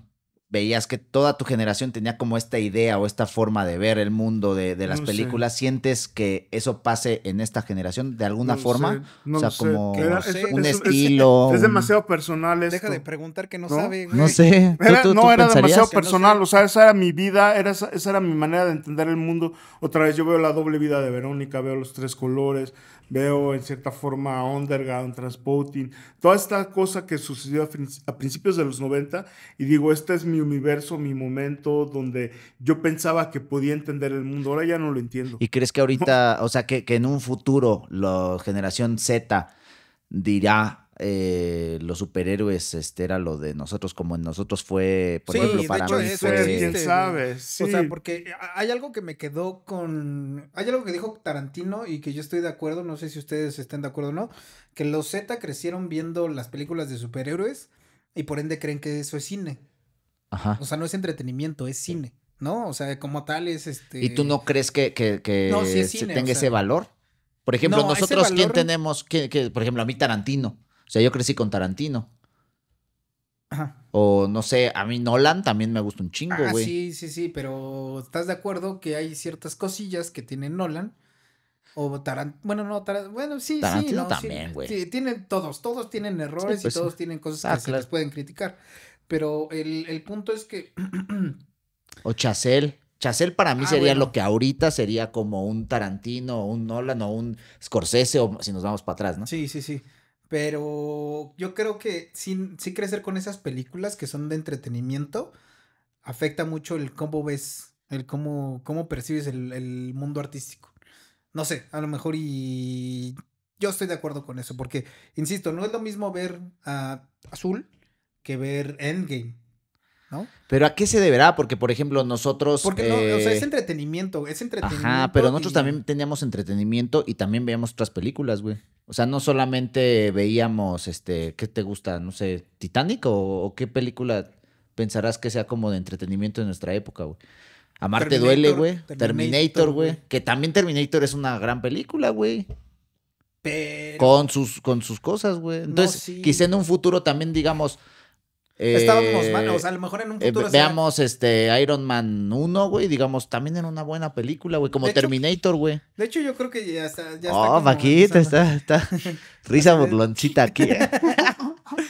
Veías que toda tu generación tenía como esta idea o esta forma de ver el mundo de las películas. ¿Sientes que eso pase en esta generación de alguna forma? O sea, como un estilo. Es demasiado personal esto. Deja de preguntar que no sabe. No sé. No, era demasiado personal. O sea, esa era mi vida, esa era mi manera de entender el mundo. Otra vez, yo veo la doble vida de Verónica, veo los tres colores, veo en cierta forma Underground, Transpotting, toda esta cosa que sucedió a principios de los 90, y digo, este es mi universo, mi momento donde yo pensaba que podía entender el mundo, ahora ya no lo entiendo. ¿Y crees que ahorita, o sea, que en un futuro la generación Z dirá... los superhéroes era lo de nosotros, como en nosotros fue, por ejemplo, para mí fue... ¿Quién sabe? Sí. O sea, porque hay algo que me quedó con... Hay algo que dijo Tarantino y que yo estoy de acuerdo, no sé si ustedes estén de acuerdo o no, que los Z crecieron viendo las películas de superhéroes y por ende creen que eso es cine. Ajá. O sea, no es entretenimiento, es cine, ¿no? O sea, como tal es ¿Y tú no crees que no, sí es cine, se tenga ese valor? Por ejemplo, no, nosotros, valor... ¿quién tenemos? Por ejemplo, a mí Tarantino. O sea, yo crecí con Tarantino. Ajá. O no sé, a mí Nolan también me gusta un chingo, güey. Sí, pero ¿estás de acuerdo que hay ciertas cosillas que tiene Nolan? O Tarantino, sí, Tarantino también, güey. Sí, tienen todos tienen errores, sí, pues, y todos tienen cosas que se les pueden criticar. Pero el punto es que... O Chazelle. Chazelle para mí sería lo que ahorita sería como un Tarantino, o un Nolan, o un Scorsese, o si nos vamos para atrás, ¿no? Sí. Pero yo creo que sí crecer con esas películas que son de entretenimiento afecta mucho el cómo ves, el cómo percibes el mundo artístico. No sé, a lo mejor y yo estoy de acuerdo con eso, porque, insisto, no es lo mismo ver a Azul que ver Endgame, ¿no? ¿Pero a qué se deberá? Porque, por ejemplo, nosotros... Porque no, o sea, es entretenimiento. Ajá, pero nosotros también teníamos entretenimiento y también veíamos otras películas, güey. O sea, no solamente veíamos, ¿qué te gusta? No sé, ¿Titanic? ¿O qué película pensarás que sea como de entretenimiento en nuestra época, güey? Amarte duele, güey. Terminator, güey. Que también Terminator es una gran película, güey. Pero... Con sus cosas, güey. Entonces, no, sí, quizá en un futuro también, digamos... Estábamos mal, o sea, a lo mejor en un futuro... veamos, Iron Man 1, güey, digamos, también era una buena película, güey, como Terminator, güey. De hecho, yo creo que ya está Paquita, está risa burloncita aquí, ¿eh?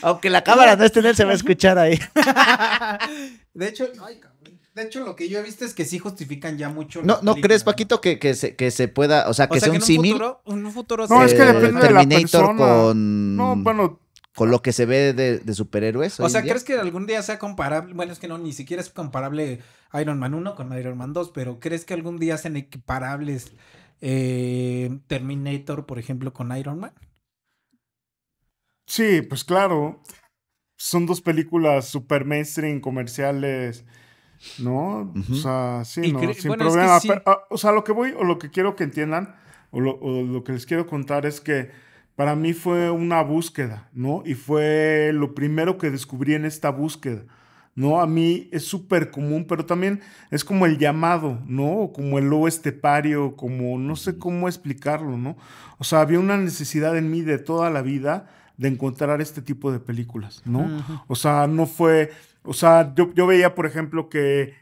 Aunque la cámara no esté en él, se va a escuchar ahí. De hecho, lo que yo he visto es que sí justifican ya mucho. ¿No crees, Paquito, que se pueda, o sea, que sea un símil? En un futuro... No, es que depende de la persona. No, bueno... Con lo que se ve de superhéroes. O sea, ¿crees que algún día sea comparable? Bueno, es que no, ni siquiera es comparable Iron Man 1 con Iron Man 2, pero ¿crees que algún día sean equiparables Terminator, por ejemplo, con Iron Man? Sí, pues claro. Son dos películas super mainstream, comerciales, ¿no? O sea, sí, no, sin problema. Es que sí. Pero, o sea, lo que voy, o lo que quiero que entiendan, o lo que les quiero contar es que para mí fue una búsqueda, ¿no? Y fue lo primero que descubrí en esta búsqueda, ¿no? A mí es súper común, pero también es como el llamado, ¿no? Como el lobo estepario, como no sé cómo explicarlo, ¿no? O sea, había una necesidad en mí de toda la vida de encontrar este tipo de películas, ¿no? O sea, no fue... O sea, yo veía, por ejemplo, que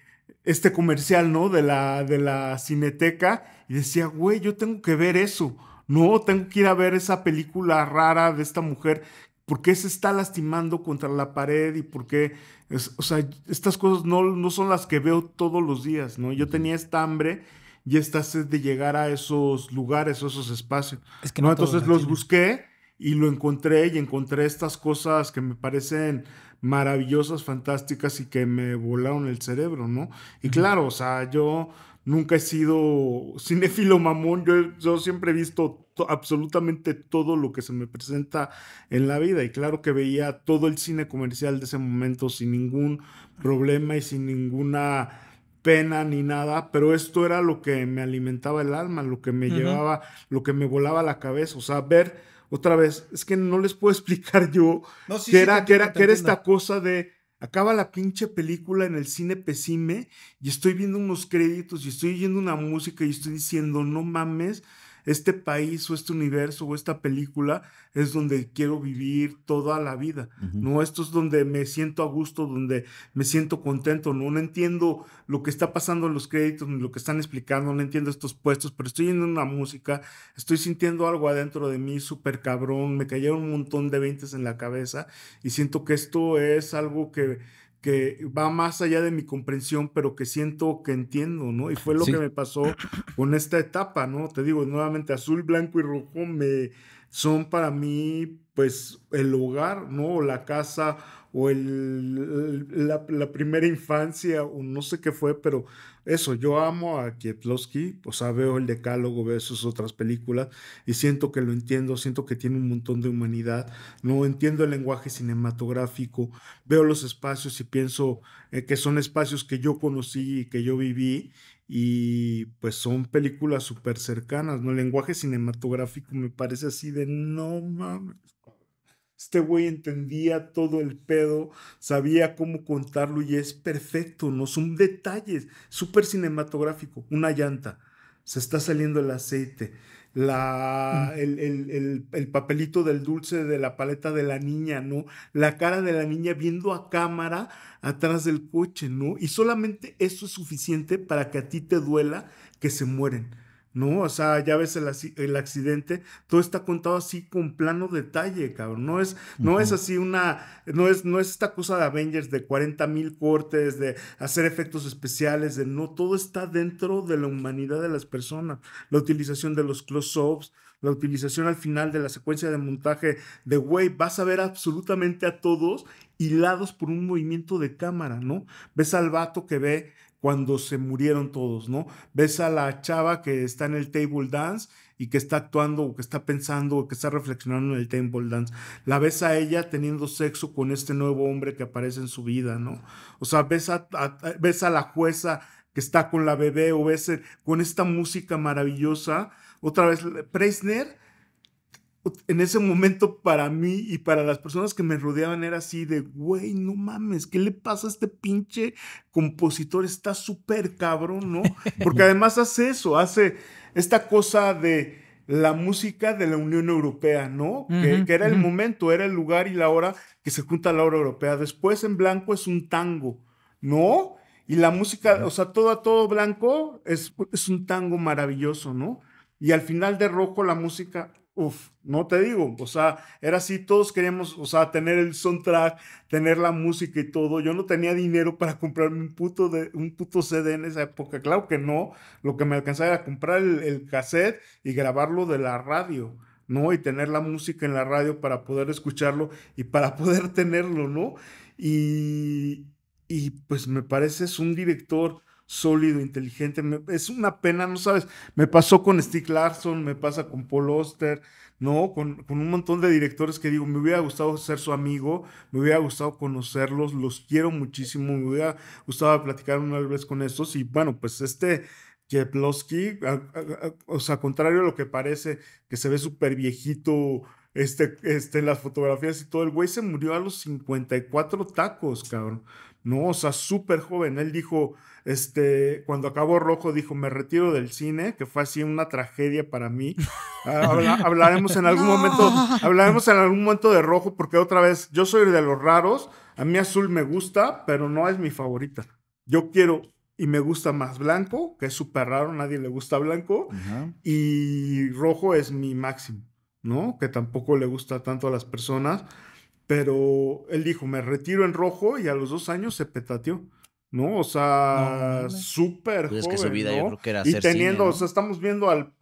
este comercial, ¿no? De la Cineteca y decía, güey, yo tengo que ver eso. No, tengo que ir a ver esa película rara de esta mujer. ¿Por qué se está lastimando contra la pared? Y por qué... o sea, estas cosas no son las que veo todos los días, ¿no? Yo tenía esta hambre y esta sed de llegar a esos lugares o esos espacios. Es que no, entonces los busqué y lo encontré. Y encontré estas cosas que me parecen maravillosas, fantásticas y que me volaron el cerebro, ¿no? Y claro, o sea, yo... Nunca he sido cinéfilo mamón. Yo siempre he visto absolutamente todo lo que se me presenta en la vida. Y claro que veía todo el cine comercial de ese momento sin ningún problema y sin ninguna pena ni nada. Pero esto era lo que me alimentaba el alma, lo que me llevaba, lo que me volaba la cabeza. O sea, ver otra vez, es que no les puedo explicar yo qué era esta cosa de... Acaba la pinche película en el cine Pesime y estoy viendo unos créditos y estoy oyendo una música y estoy diciendo, no mames, este país o este universo o esta película es donde quiero vivir toda la vida, ¿no? Esto es donde me siento a gusto, donde me siento contento, ¿no? No entiendo lo que está pasando en los créditos, ni lo que están explicando, no entiendo estos puestos, pero estoy oyendo una música, estoy sintiendo algo adentro de mí súper cabrón, me cayeron un montón de veintes en la cabeza y siento que esto es algo que va más allá de mi comprensión, pero que siento que entiendo, ¿no? Y fue lo que me pasó con esta etapa, ¿no? Te digo, nuevamente, azul, blanco y rojo son para mí, pues, el hogar, ¿no? O la casa, o la primera infancia, o no sé qué fue, pero eso, yo amo a Kieslowski, o sea, veo el Decálogo, veo esas otras películas, y siento que lo entiendo, siento que tiene un montón de humanidad, no entiendo el lenguaje cinematográfico, veo los espacios y pienso que son espacios que yo conocí y que yo viví, y pues son películas súper cercanas, ¿no? El lenguaje cinematográfico me parece así de no mames. Este güey entendía todo el pedo, sabía cómo contarlo y es perfecto, ¿no? Son detalles, súper cinematográfico. Una llanta, se está saliendo el aceite, el papelito del dulce de la paleta de la niña, ¿no? La cara de la niña viendo a cámara atrás del coche, ¿no? Y solamente eso es suficiente para que a ti te duela que se mueren, ¿no? O sea, ya ves el accidente, todo está contado así con plano detalle, cabrón. No es así no es esta cosa de Avengers de 40,000 cortes, de hacer efectos especiales, de no, todo está dentro de la humanidad de las personas. La utilización de los close-ups, la utilización al final de la secuencia de montaje de, güey, vas a ver absolutamente a todos hilados por un movimiento de cámara, ¿no? Ves al vato que ve cuando se murieron todos, ¿no? Ves a la chava que está en el table dance y que está actuando o que está pensando o que está reflexionando en el table dance. La ves a ella teniendo sexo con este nuevo hombre que aparece en su vida, ¿no? O sea, ves a la jueza que está con la bebé o ves con esta música maravillosa. Otra vez, Preissner, en ese momento para mí y para las personas que me rodeaban era así de, güey, no mames, ¿qué le pasa a este pinche compositor? Está súper cabrón, ¿no? Porque además hace eso, hace esta cosa de la música de la Unión Europea, ¿no? Que era el momento, era el lugar y la hora que se junta la hora europea. Después en blanco es un tango, ¿no? Y la música, o sea, todo blanco es un tango maravilloso, ¿no? Y al final de rojo la música... Uf, no te digo, o sea, era así, todos queríamos, o sea, tener el soundtrack, tener la música y todo. Yo no tenía dinero para comprarme un puto CD en esa época, claro que no. Lo que me alcanzaba era comprar el cassette y grabarlo de la radio, ¿no? Y tener la música en la radio para poder escucharlo y para poder tenerlo, ¿no? Y pues me parece es un director sólido, inteligente, es una pena, no sabes, me pasó con Stieg Larsson, me pasa con Paul Auster, ¿no? Con un montón de directores que digo, me hubiera gustado ser su amigo, me hubiera gustado conocerlos, los quiero muchísimo, me hubiera gustado platicar una vez con estos, y bueno, pues Kieslowski, o sea, contrario a lo que parece, que se ve súper viejito, las fotografías y todo, el güey se murió a los 54 tacos, cabrón, ¿no? O sea, súper joven. Él dijo, cuando acabó Rojo, dijo, me retiro del cine, que fue así una tragedia para mí. Hablaremos en algún momento, de Rojo, porque otra vez, yo soy de los raros, a mí azul me gusta, pero no es mi favorita. Yo quiero, y me gusta más blanco, que es súper raro, nadie le gusta blanco, y rojo es mi máximo, ¿no? Que tampoco le gusta tanto a las personas. Pero él dijo, me retiro en rojo y a los 2 años se petateó, ¿no? O sea, súper joven, es que su vida, ¿no? Yo creo que era hacer cine, ¿no? O sea, estamos viendo a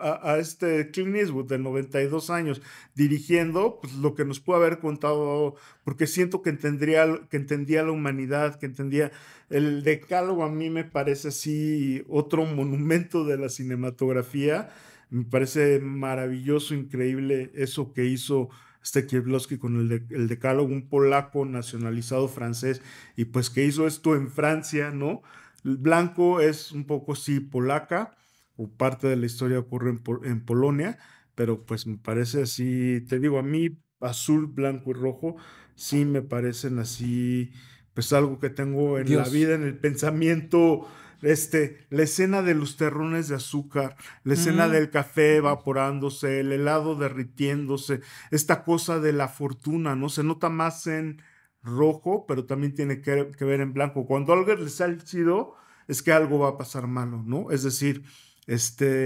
Clint Eastwood de 92 años dirigiendo, pues lo que nos pudo haber contado, porque siento que entendía la humanidad, que entendía el Decálogo. A mí me parece así otro monumento de la cinematografía. Me parece maravilloso, increíble eso que hizo Kieslowski con el Decálogo, un polaco nacionalizado francés, y pues que hizo esto en Francia, ¿no? El blanco es un poco, sí, polaca, o parte de la historia ocurre en Polonia, pero pues me parece así, te digo, a mí azul, blanco y rojo sí me parecen así, pues algo que tengo en la vida, en el pensamiento. La escena de los terrones de azúcar, la escena del café evaporándose, el helado derritiéndose, esta cosa de la fortuna, ¿no? Se nota más en rojo, pero también tiene que ver en blanco. Cuando algo le sale chido, es que algo va a pasar malo, ¿no? Es decir, en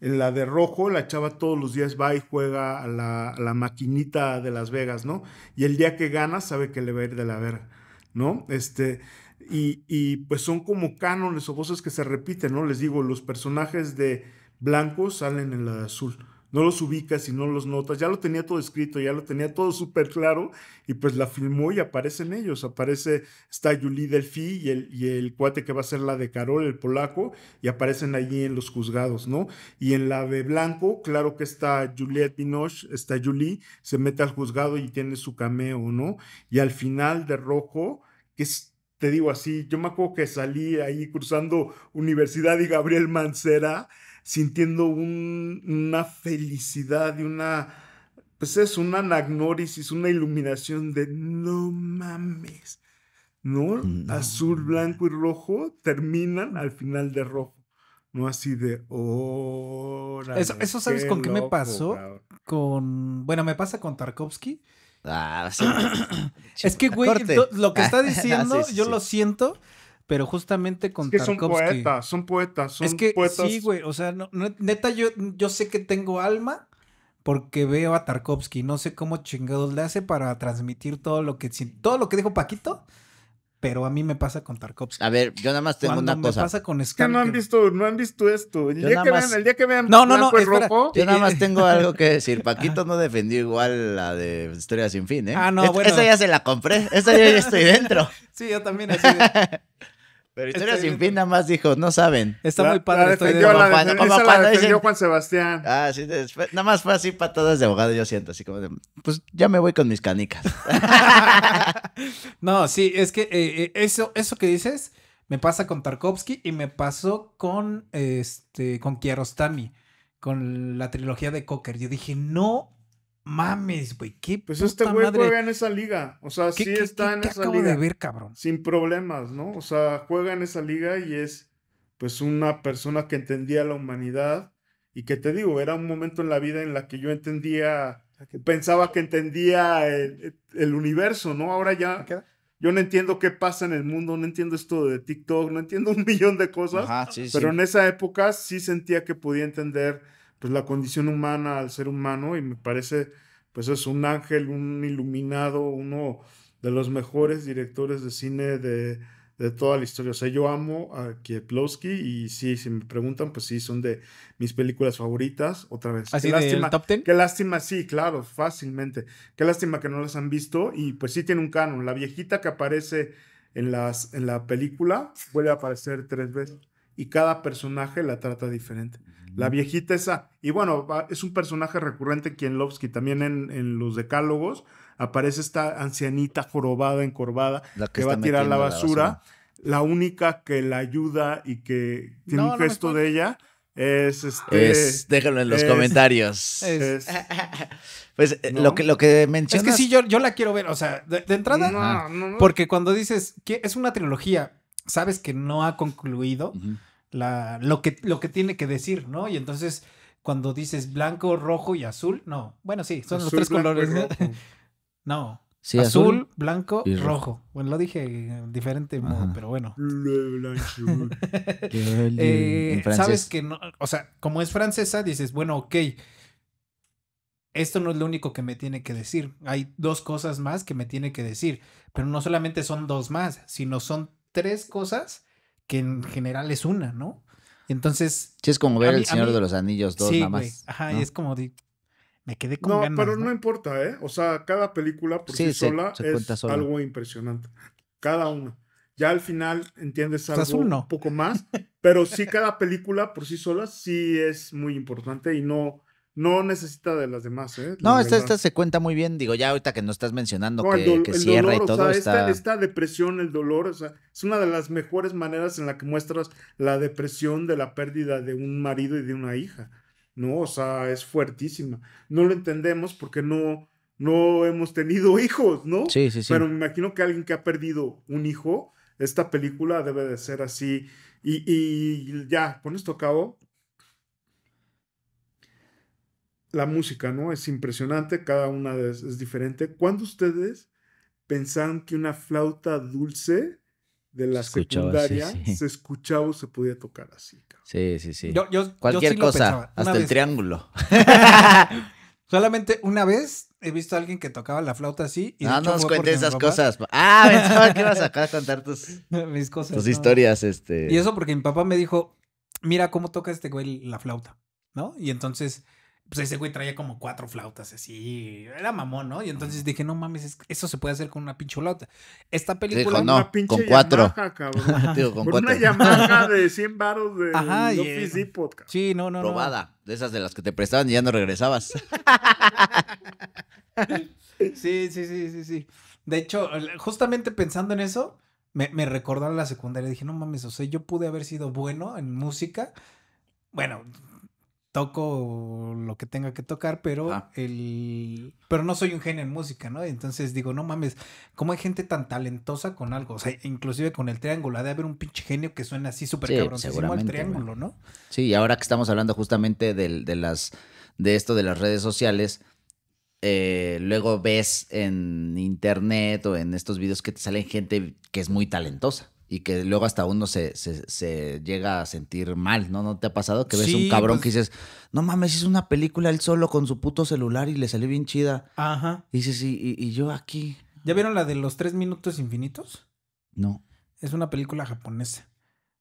la de rojo, la chava todos los días va y juega a la maquinita de Las Vegas, ¿no? Y el día que gana sabe que le va a ir de la verga, ¿no? Y pues son como cánones o cosas que se repiten, ¿no? Les digo, los personajes de blanco salen en la de azul. No los ubicas y no los notas. Ya lo tenía todo escrito, ya lo tenía todo súper claro. Y pues la filmó y aparecen ellos. Está Julie Delphi y el cuate que va a ser la de Carol, el polaco. Y aparecen allí en los juzgados, ¿no? Y en la de blanco, claro que está Juliette Binoche, está Julie. Se mete al juzgado y tiene su cameo, ¿no? Y al final de rojo, que es... Te digo así, yo me acuerdo que salí ahí cruzando Universidad y Gabriel Mancera, sintiendo una felicidad y una anagnórisis, una iluminación de no mames, ¿no? Azul, blanco y rojo terminan al final de rojo, no así de órale. Eso ¿sabes con qué me pasó? Cabrón. Me pasa con Tarkovsky. Es que, güey, lo que está diciendo, yo lo siento, pero justamente con Tarkovsky. Son poetas. Sí, güey, o sea, neta, yo sé que tengo alma porque veo a Tarkovsky. No sé cómo chingados le hace para transmitir todo lo que dijo Paquito, pero a mí me pasa con Tarkovsky. A ver, yo nada más tengo cuando una cosa. Me pasa con Scar, no han visto esto. El día que vean Blanco y Rojo. Yo nada más tengo algo que decir. Paquito no defendió igual la de Historia Sin Fin, ¿eh? Ah, no, bueno. Esa ya se la compré. Esa ya estoy dentro. Sí, yo también así de... Pero Historia Sin Fin nada más dijo, no saben. Está muy padre. Como cuando Juan Sebastián. Ah, sí, nada más fue así patadas de abogado, yo siento. Así como de, pues ya me voy con mis canicas. No, sí, es que eso que dices me pasa con Tarkovsky y me pasó con Kiarostami, con la trilogía de Cocker. Yo dije, no mames, güey, qué pues puta este güey madre. Juega en esa liga, o sea, sí está en esa liga de ver, cabrón. Sin problemas, ¿no? O sea, juega en esa liga y es pues una persona que entendía la humanidad y que te digo, era un momento en la vida en la que yo entendía, pensaba que entendía el universo, ¿no? Ahora ya yo no entiendo qué pasa en el mundo, no entiendo esto de TikTok, no entiendo un millón de cosas. Ajá, sí, pero sí. En esa época sí sentía que podía entender pues la condición humana, al ser humano, y me parece, pues es un ángel, un iluminado, uno de los mejores directores de cine de toda la historia. O sea, yo amo a Kieslowski y sí, si me preguntan, pues sí, son de mis películas favoritas, otra vez. ¿Así del top 10? Qué lástima, sí, claro, fácilmente. Qué lástima que no las han visto y pues sí tiene un canon. La viejita que aparece en la película vuelve a aparecer 3 veces. Y cada personaje la trata diferente. La viejita esa. Y bueno, es un personaje recurrente Kieslowski. También en los decálogos aparece esta ancianita jorobada, encorvada, que va a tirar la basura. La única que la ayuda y que tiene un gesto de ella es... déjalo en los comentarios. Pues ¿no? lo que mencionas... Es que sí, yo la quiero ver. O sea, de entrada... No. Porque cuando dices que es una trilogía... Sabes que no ha concluido lo que tiene que decir, ¿no? Y entonces, cuando dices blanco, rojo y azul, no. Bueno, sí, son azul, los 3 colores. No. Sí, azul, blanco y rojo. Bueno, lo dije en diferente modo, pero bueno. Sabes que no, o sea, como es francesa, dices, bueno, ok, esto no es lo único que me tiene que decir. Hay 2 cosas más que me tiene que decir. Pero no solamente son 2 más, sino son 3 cosas que en general es una, ¿no? Entonces... Sí, es como ver El Señor de los Anillos 2 sí, nada más. Wey, ajá, ¿no? Y es como de... Me quedé con ganas. Pero no importa, ¿eh? O sea, cada película por sí sola es algo impresionante. Cada una. Ya al final entiendes algo un poco más, pero sí cada película por sí sola sí es muy importante y no necesita de las demás, ¿eh? No, esta se cuenta muy bien. Digo, ya ahorita que no estás mencionando que cierra dolor, y todo. O sea, esta depresión, el dolor, o sea, es una de las mejores maneras en la que muestras la depresión de la pérdida de un marido y de una hija, ¿no? O sea, es fuertísima. No lo entendemos porque no hemos tenido hijos, ¿no? Sí. Pero me imagino que alguien que ha perdido un hijo, esta película debe de ser así. Y ya, con esto acabo. La música, ¿no? Es impresionante, cada una es diferente. ¿Cuándo ustedes pensaron que una flauta dulce de la secundaria se escuchaba o se podía tocar así? Cabrón? Sí. Yo cualquier cosa, hasta el triángulo. Solamente una vez he visto a alguien que tocaba la flauta así. Y no nos cuentes esas cosas. Ah, pensaba que ibas acá a contar mis cosas, tus historias. Y eso porque mi papá me dijo, mira cómo toca este güey la flauta, ¿no? Y entonces... Pues ese güey traía como 4 flautas así. Era mamón, ¿no? Y entonces dije, no mames, eso se puede hacer con una pinche flauta. Esta película... Dijo, no, con 4. Yamaha, cabrón. Digo, con 4. Una Yamaha de 100 baros de... Ajá, podcast. Sí, no. Robada. De esas de las que te prestaban y ya no regresabas. Sí. De hecho, justamente pensando en eso, me recordó a la secundaria. Dije, no mames, o sea, yo pude haber sido bueno en música. Bueno... Toco lo que tenga que tocar, pero pero no soy un genio en música, ¿no? Entonces digo, no mames, ¿cómo hay gente tan talentosa con algo? O sea, inclusive con el triángulo, ha de haber un pinche genio que suena así súper cabroncísimo al triángulo, ¿no? Sí, y ahora que estamos hablando justamente de esto de las redes sociales, luego ves en internet o en estos videos que te salen gente que es muy talentosa. Y que luego hasta uno se llega a sentir mal, ¿no? ¿No te ha pasado? Que ves un cabrón que dices, no mames, hizo una película él solo con su puto celular y le salió bien chida. Ajá. Y dices, y yo aquí. ¿Ya vieron la de los 3 minutos infinitos? No. Es una película japonesa,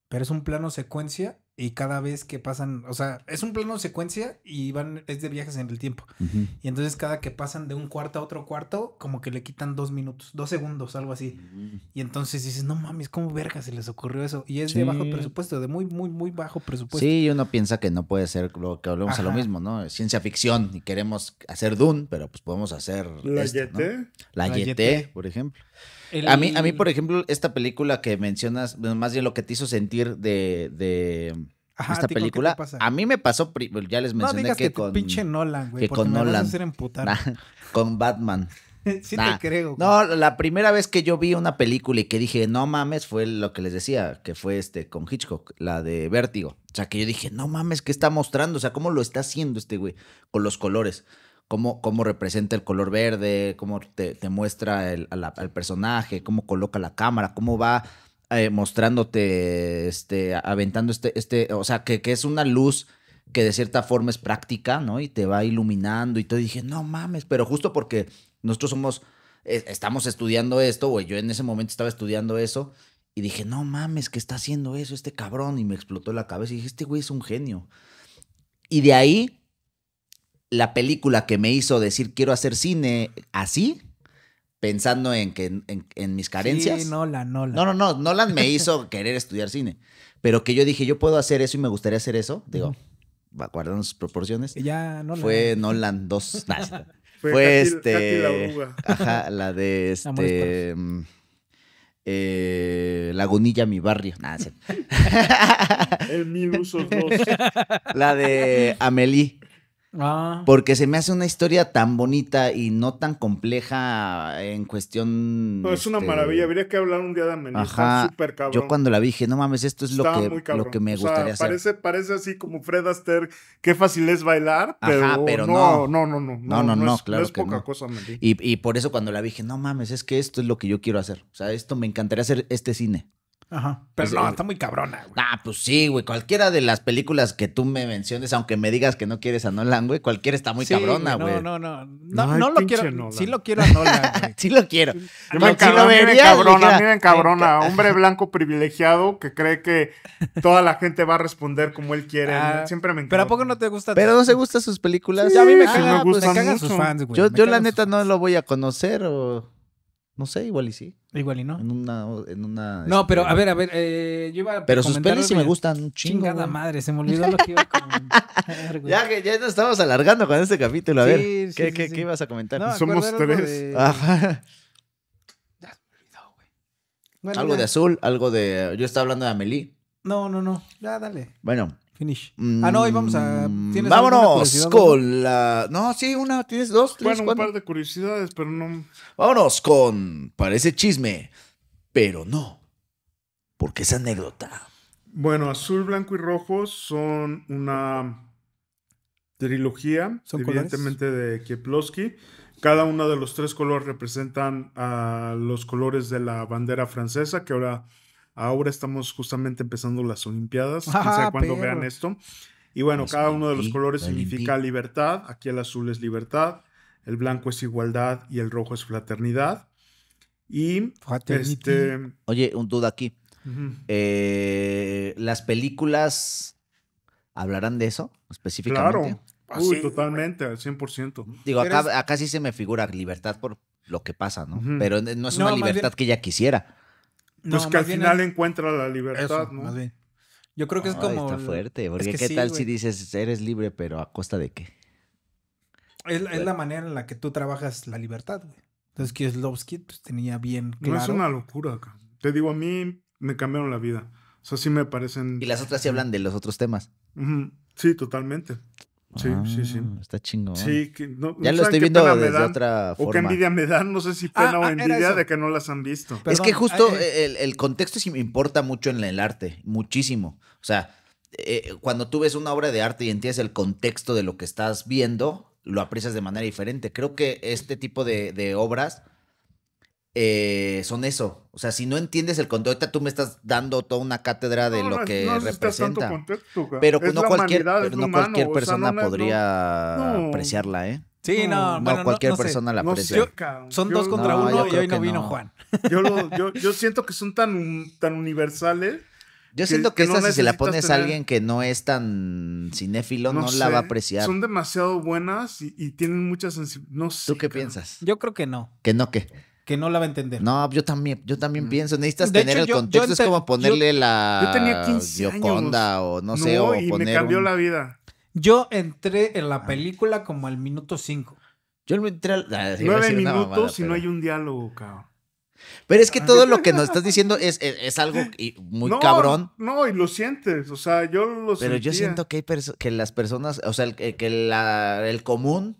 pero es un plano secuencia y cada vez que pasan, o sea, es un plano secuencia y van, es de viajes en el tiempo. Uh-huh. Y entonces cada que pasan de un cuarto a otro cuarto, como que le quitan 2 segundos, algo así. Uh-huh. Y entonces dices, no mames, ¿cómo verga se les ocurrió eso? Y es sí. de bajo presupuesto, de muy bajo presupuesto. Sí, uno piensa que no puede ser lo que hablamos a lo mismo, ¿no? Ciencia ficción y queremos hacer Dune, pero pues podemos hacer... La Yeté. ¿No? La Yeté, por ejemplo. A mí, por ejemplo, esta película que mencionas, más bien lo que te hizo sentir de esta película, a mí me pasó, ya les mencioné no digas que con... pinche Nolan, güey, porque me vas a hacer emputar. Con Batman. Sí te creo. No, la primera vez que yo vi una película y que dije, no mames, fue lo que les decía, que fue con Hitchcock, la de Vértigo. O sea, que yo dije, no mames, ¿qué está mostrando? O sea, ¿cómo lo está haciendo este güey? Con los colores. Cómo representa el color verde, cómo te muestra al personaje, cómo coloca la cámara, cómo va mostrándote, aventando o sea, que es una luz que de cierta forma es práctica, ¿no? Y te va iluminando y todo. Y dije, no mames, pero justo porque nosotros estamos estudiando esto, güey, yo en ese momento estaba estudiando eso y dije, no mames, ¿qué está haciendo eso este cabrón? Y me explotó la cabeza y dije, este güey es un genio. Y de ahí... La película que me hizo decir quiero hacer cine así, pensando en mis carencias. Sí, Nolan. No, Nolan me hizo querer estudiar cine. Pero que yo dije, yo puedo hacer eso y me gustaría hacer eso. Digo, guardando sus proporciones. Ya, Nolan. Fue Nolan 2. Fue la de Lagunilla, mi barrio. Nada, sí. El Mil Usos 2. La de Amélie. Ah. Porque se me hace una historia tan bonita y no tan compleja en cuestión... No, es una maravilla, habría que hablar un día de Amélie, está súper cabrón. Yo cuando la vi dije, no mames, esto es lo que me gustaría hacer. Parece así como Fred Astaire, qué fácil es bailar, pero no, claro no es que poca no. cosa, Amélie. Y por eso cuando la vi dije, no mames, es que esto es lo que yo quiero hacer, o sea, esto me encantaría hacer este cine. Ajá. Pero pues, no, está muy cabrona, güey. Ah, pues sí, güey. Cualquiera de las películas que tú me menciones, aunque me digas que no quieres a Nolan, güey, cualquiera está muy cabrona, güey. No lo quiero. Nolan. Sí lo quiero a Nolan, güey. Sí lo quiero. Miren, cabrona. Hombre blanco privilegiado que cree que toda la gente va a responder como él quiere. Siempre me encanta. ¿Pero a poco no te gusta? ¿Pero no se gustan sus películas? Sí, a mí me cagan sus fans, güey. Yo la neta no lo voy a conocer o... No sé, igual y sí. Igual y no. En una no, pero a ver, yo iba a... Pero sus pelis sí me gustan un chingo. Chingada madre, se me olvidó lo que iba a comentar. Ya nos estamos alargando con este capítulo. A ver, ¿qué ibas a comentar? No, somos tres. Ajá. Ya me olvidó, güey. Bueno, algo de azul, algo de... Yo estaba hablando de Amélie. No. Ya, dale. Bueno. Finish. Hoy vamos a... Vámonos con la... No, sí, una, tienes dos, tres, bueno, ¿cuatro? Un par de curiosidades, pero no... Vámonos con... Parece chisme, pero no. Porque es anécdota. Bueno, azul, blanco y rojo son una trilogía, ¿son evidentemente colores? De Kieplowski. Cada uno de los tres colores representan a los colores de la bandera francesa, que Ahora estamos justamente empezando las Olimpiadas. No sé cuándo vean esto. Y bueno, cada uno de los colores significa libertad. Aquí el azul es libertad, el blanco es igualdad y el rojo es fraternidad. Y oye, un duda aquí. Uh-huh. ¿Las películas hablarán de eso específicamente? Claro, totalmente, al 100%. Digo, acá sí se me figura libertad por lo que pasa, ¿no? Uh-huh. Pero no es una libertad que ella quisiera. Pues no, que al final encuentra la libertad, eso, ¿no? Más bien. Yo creo que es como... Está fuerte, porque es que ¿qué tal si dices eres libre, pero a costa de qué? Es la manera en la que tú trabajas la libertad, güey. Entonces Kieslowski pues, tenía bien claro... No es una locura, te digo, a mí me cambiaron la vida. O sea, sí me parecen... Y las otras sí hablan de los otros temas. Uh-huh. Sí, totalmente. Sí, sí. Está chingón. Sí, que no, ya lo estoy viendo desde otra forma. O que envidia me dan, no sé si pena o envidia de que no las han visto. Perdón, es que justo el contexto sí me importa mucho en el arte, muchísimo. O sea, cuando tú ves una obra de arte y entiendes el contexto de lo que estás viendo, lo aprecias de manera diferente. Creo que este tipo de obras son eso. O sea, si no entiendes el contexto, ahorita tú me estás dando toda una cátedra de lo que representa. Contexto, pero no cualquier, persona podría apreciarla, ¿eh? Sí, no, bueno, cualquier persona la aprecia. No, son dos contra uno y hoy no vino Juan. Yo siento que son tan universales. Yo siento que esta, no si se la pones a alguien que no es tan cinéfilo, no la va a apreciar. Son demasiado buenas y tienen mucha sensibilidad. No sé, ¿tú qué piensas? Yo creo que no. ¿Que no qué? Que no la va a entender. No, yo también pienso. Necesitas tener el contexto. Es como ponerle la Gioconda o no sé. Y me cambió la vida. Yo entré en la película como al minuto 5. Yo entré al 9 minutos y no hay un diálogo, cabrón. Pero es que todo lo que nos estás diciendo es algo muy cabrón. No, y lo sientes, o sea, yo lo siento. Pero yo siento que las personas, o sea, el común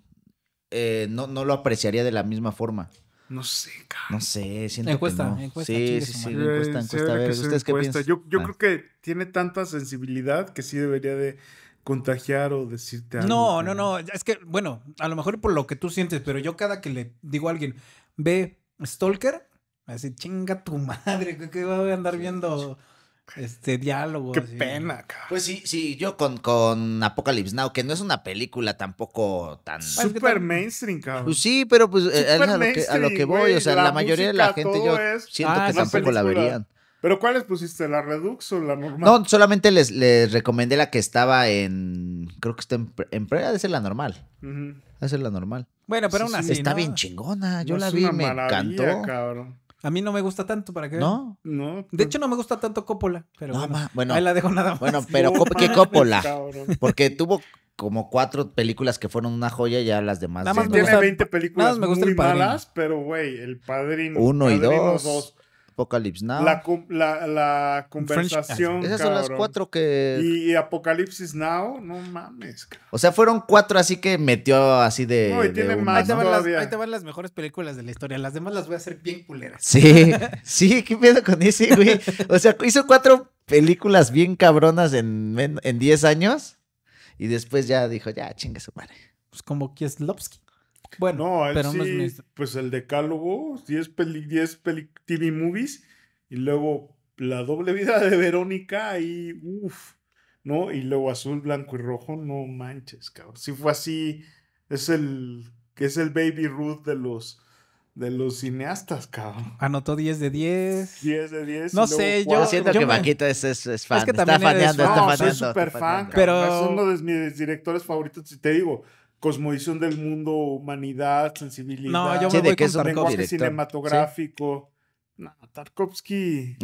no lo apreciaría de la misma forma. No sé, cabrón. No sé, siento encuesta, que no. Encuesta, sí, encuesta. A ver, ¿ustedes qué piensan? Yo creo que tiene tanta sensibilidad que sí debería de contagiar o decirte algo. No, es que, bueno, a lo mejor por lo que tú sientes, pero yo cada que le digo a alguien, ve Stalker, así, chinga tu madre, que voy a andar viendo este diálogo. Qué así. Pena, cabrón. Pues sí, yo con Apocalypse Now, que no es una película tampoco tan... Super mainstream, cabrón. Pues sí, pero pues es a lo que voy, güey, o sea, la mayoría de la gente yo siento que tampoco la verían. ¿Pero cuáles pusiste? ¿La Redux o la normal? No, solamente les recomendé la que estaba en... Creo que está en prueba de ser la normal. De ser la normal. Bueno, pero aún así, está bien chingona. Yo la vi, me encantó. Cabrón. A mí no me gusta tanto, ¿para qué? No. De hecho, no me gusta tanto Coppola. Pero bueno, ahí la dejo nada más. Bueno, pero ¿qué Coppola? Cabrón. Porque tuvo como 4 películas que fueron una joya, ya las demás... Nada más tiene 20 películas muy malas, pero güey, El Padrino. 1 y 2. Apocalypse Now. La conversación, French, esas son las 4 que... Y Apocalypse Now, no mames, cabrón. O sea, fueron 4 así que metió así de... No, y tiene más. Ahí te van las mejores películas de la historia. Las demás las voy a hacer bien culeras. Sí, qué pedo con ese, güey. O sea, hizo 4 películas bien cabronas en 10 años. Y después ya dijo, ya, chingue su madre. Pues como Kieslowski. Bueno, pero sí, no es pues el decálogo, 10 TV movies y luego La doble vida de Verónica y ¿no? Y luego Azul, Blanco y Rojo, no manches, cabrón. Si fue así, es el Baby Ruth de los cineastas, cabrón. Anotó 10 de 10. 10 de 10. No sé, yo siento que Maquita es fan. Es que también está faneando. Soy súper fan, pero... Es uno de mis directores favoritos, si te digo. Cosmovisión del mundo, humanidad, sensibilidad. No, yo me voy con Tarkovsky. Lenguaje cinematográfico. ¿Sí? No, Tarkovsky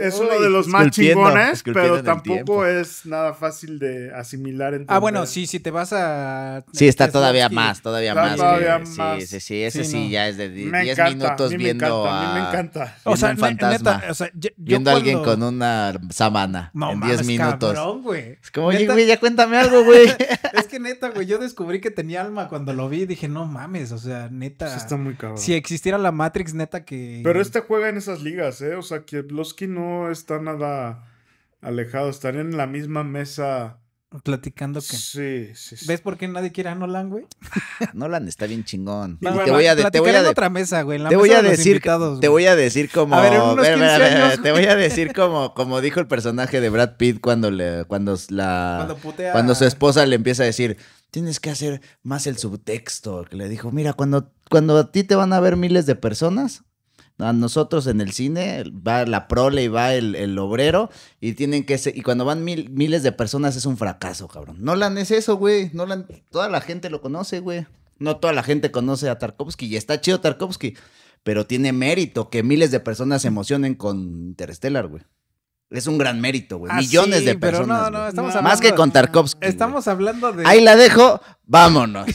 es uno de los más chingones, pero tampoco es nada fácil de asimilar. Entender. Ah, bueno, sí, si te vas a... Sí, está todavía más. Sí, ese sí ya es de 10 minutos viendo a... Me encanta, un fantasma. Neta, o sea, viendo a alguien con una sábana en 10 minutos. Cabrón, güey. Es como, oye, güey, ya cuéntame algo, güey. Es que neta, güey, yo descubrí que tenía alma cuando lo vi. Dije, no mames, o sea, neta. Eso está muy cabrón. Si existiera la Matrix, neta que... Pero este juega en esas ligas, ¿eh? O sea, Kieslowski no está nada alejado. Estarían en la misma mesa... ¿Platicando qué? Sí. ¿Ves por qué nadie quiere a Nolan, güey? Nolan está bien chingón. No, te voy a otra mesa, güey. Te voy a decir como... A ver, en unos 15 años, te voy a decir como dijo el personaje de Brad Pitt cuando su esposa le empieza a decir... Tienes que hacer más el subtexto. Que le dijo, mira, cuando a ti te van a ver miles de personas... A nosotros en el cine va la prole y va el obrero y tienen que ser, y cuando van miles de personas es un fracaso, cabrón. Nolan es eso, güey. Nolan, toda la gente lo conoce, güey. No toda la gente conoce a Tarkovsky y está chido Tarkovsky, pero tiene mérito que miles de personas se emocionen con Interstellar, güey. Es un gran mérito, güey. Millones de personas. Pero estamos hablando, más que con Tarkovsky. Estamos hablando de... Ahí la dejo, vámonos.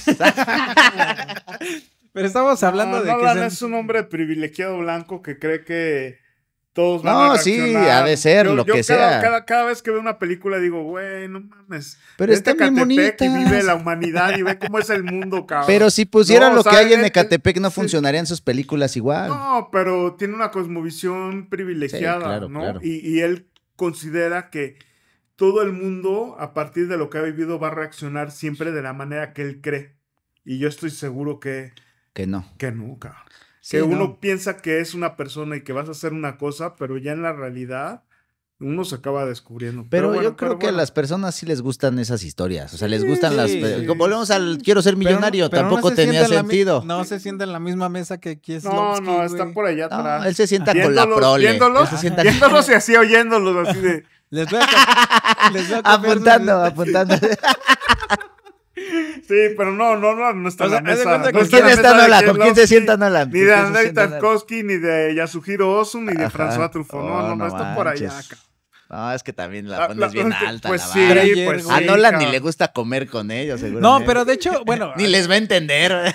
Pero estamos hablando de que... Nolan es un hombre privilegiado blanco que cree que todos van a reaccionar. Sí, ha de ser yo, lo que sea. Cada vez que veo una película digo, güey, no mames. Pero está bien bonita. Y vive la humanidad y ve cómo es el mundo, cabrón. Pero si pusieran lo que hay en Ecatepec no funcionarían sus películas igual. No, pero tiene una cosmovisión privilegiada, sí, claro, ¿no? Claro. Y él considera que todo el mundo, a partir de lo que ha vivido, va a reaccionar siempre de la manera que él cree. Y yo estoy seguro que... Que no. Que nunca. que sí, uno piensa que es una persona y que vas a hacer una cosa, pero ya en la realidad uno se acaba descubriendo. Pero bueno, yo creo que a las personas sí les gustan esas historias. O sea, les gustan las... Volvemos al quiero ser millonario. Pero tampoco no se tenía sentido. No se sienta en la misma mesa que Kieslowski. No, están por allá atrás. No, él se sienta con la prole. Viéndolos y así oyéndolos. Así de... Les voy a... apuntando. Sí, pero no está en la mesa. ¿Con quién está Nolan? ¿Con quién se sienta Nolan? Ni de Andrei Tarkovsky, ni de Yasuhiro Ozu, ni de François Truffaut. No está por allá. No, es que también la pones bien alta. Pues sí, pues a Nolan ni le gusta comer con ellos, seguro. No, pero de hecho, bueno. Ni les va a entender.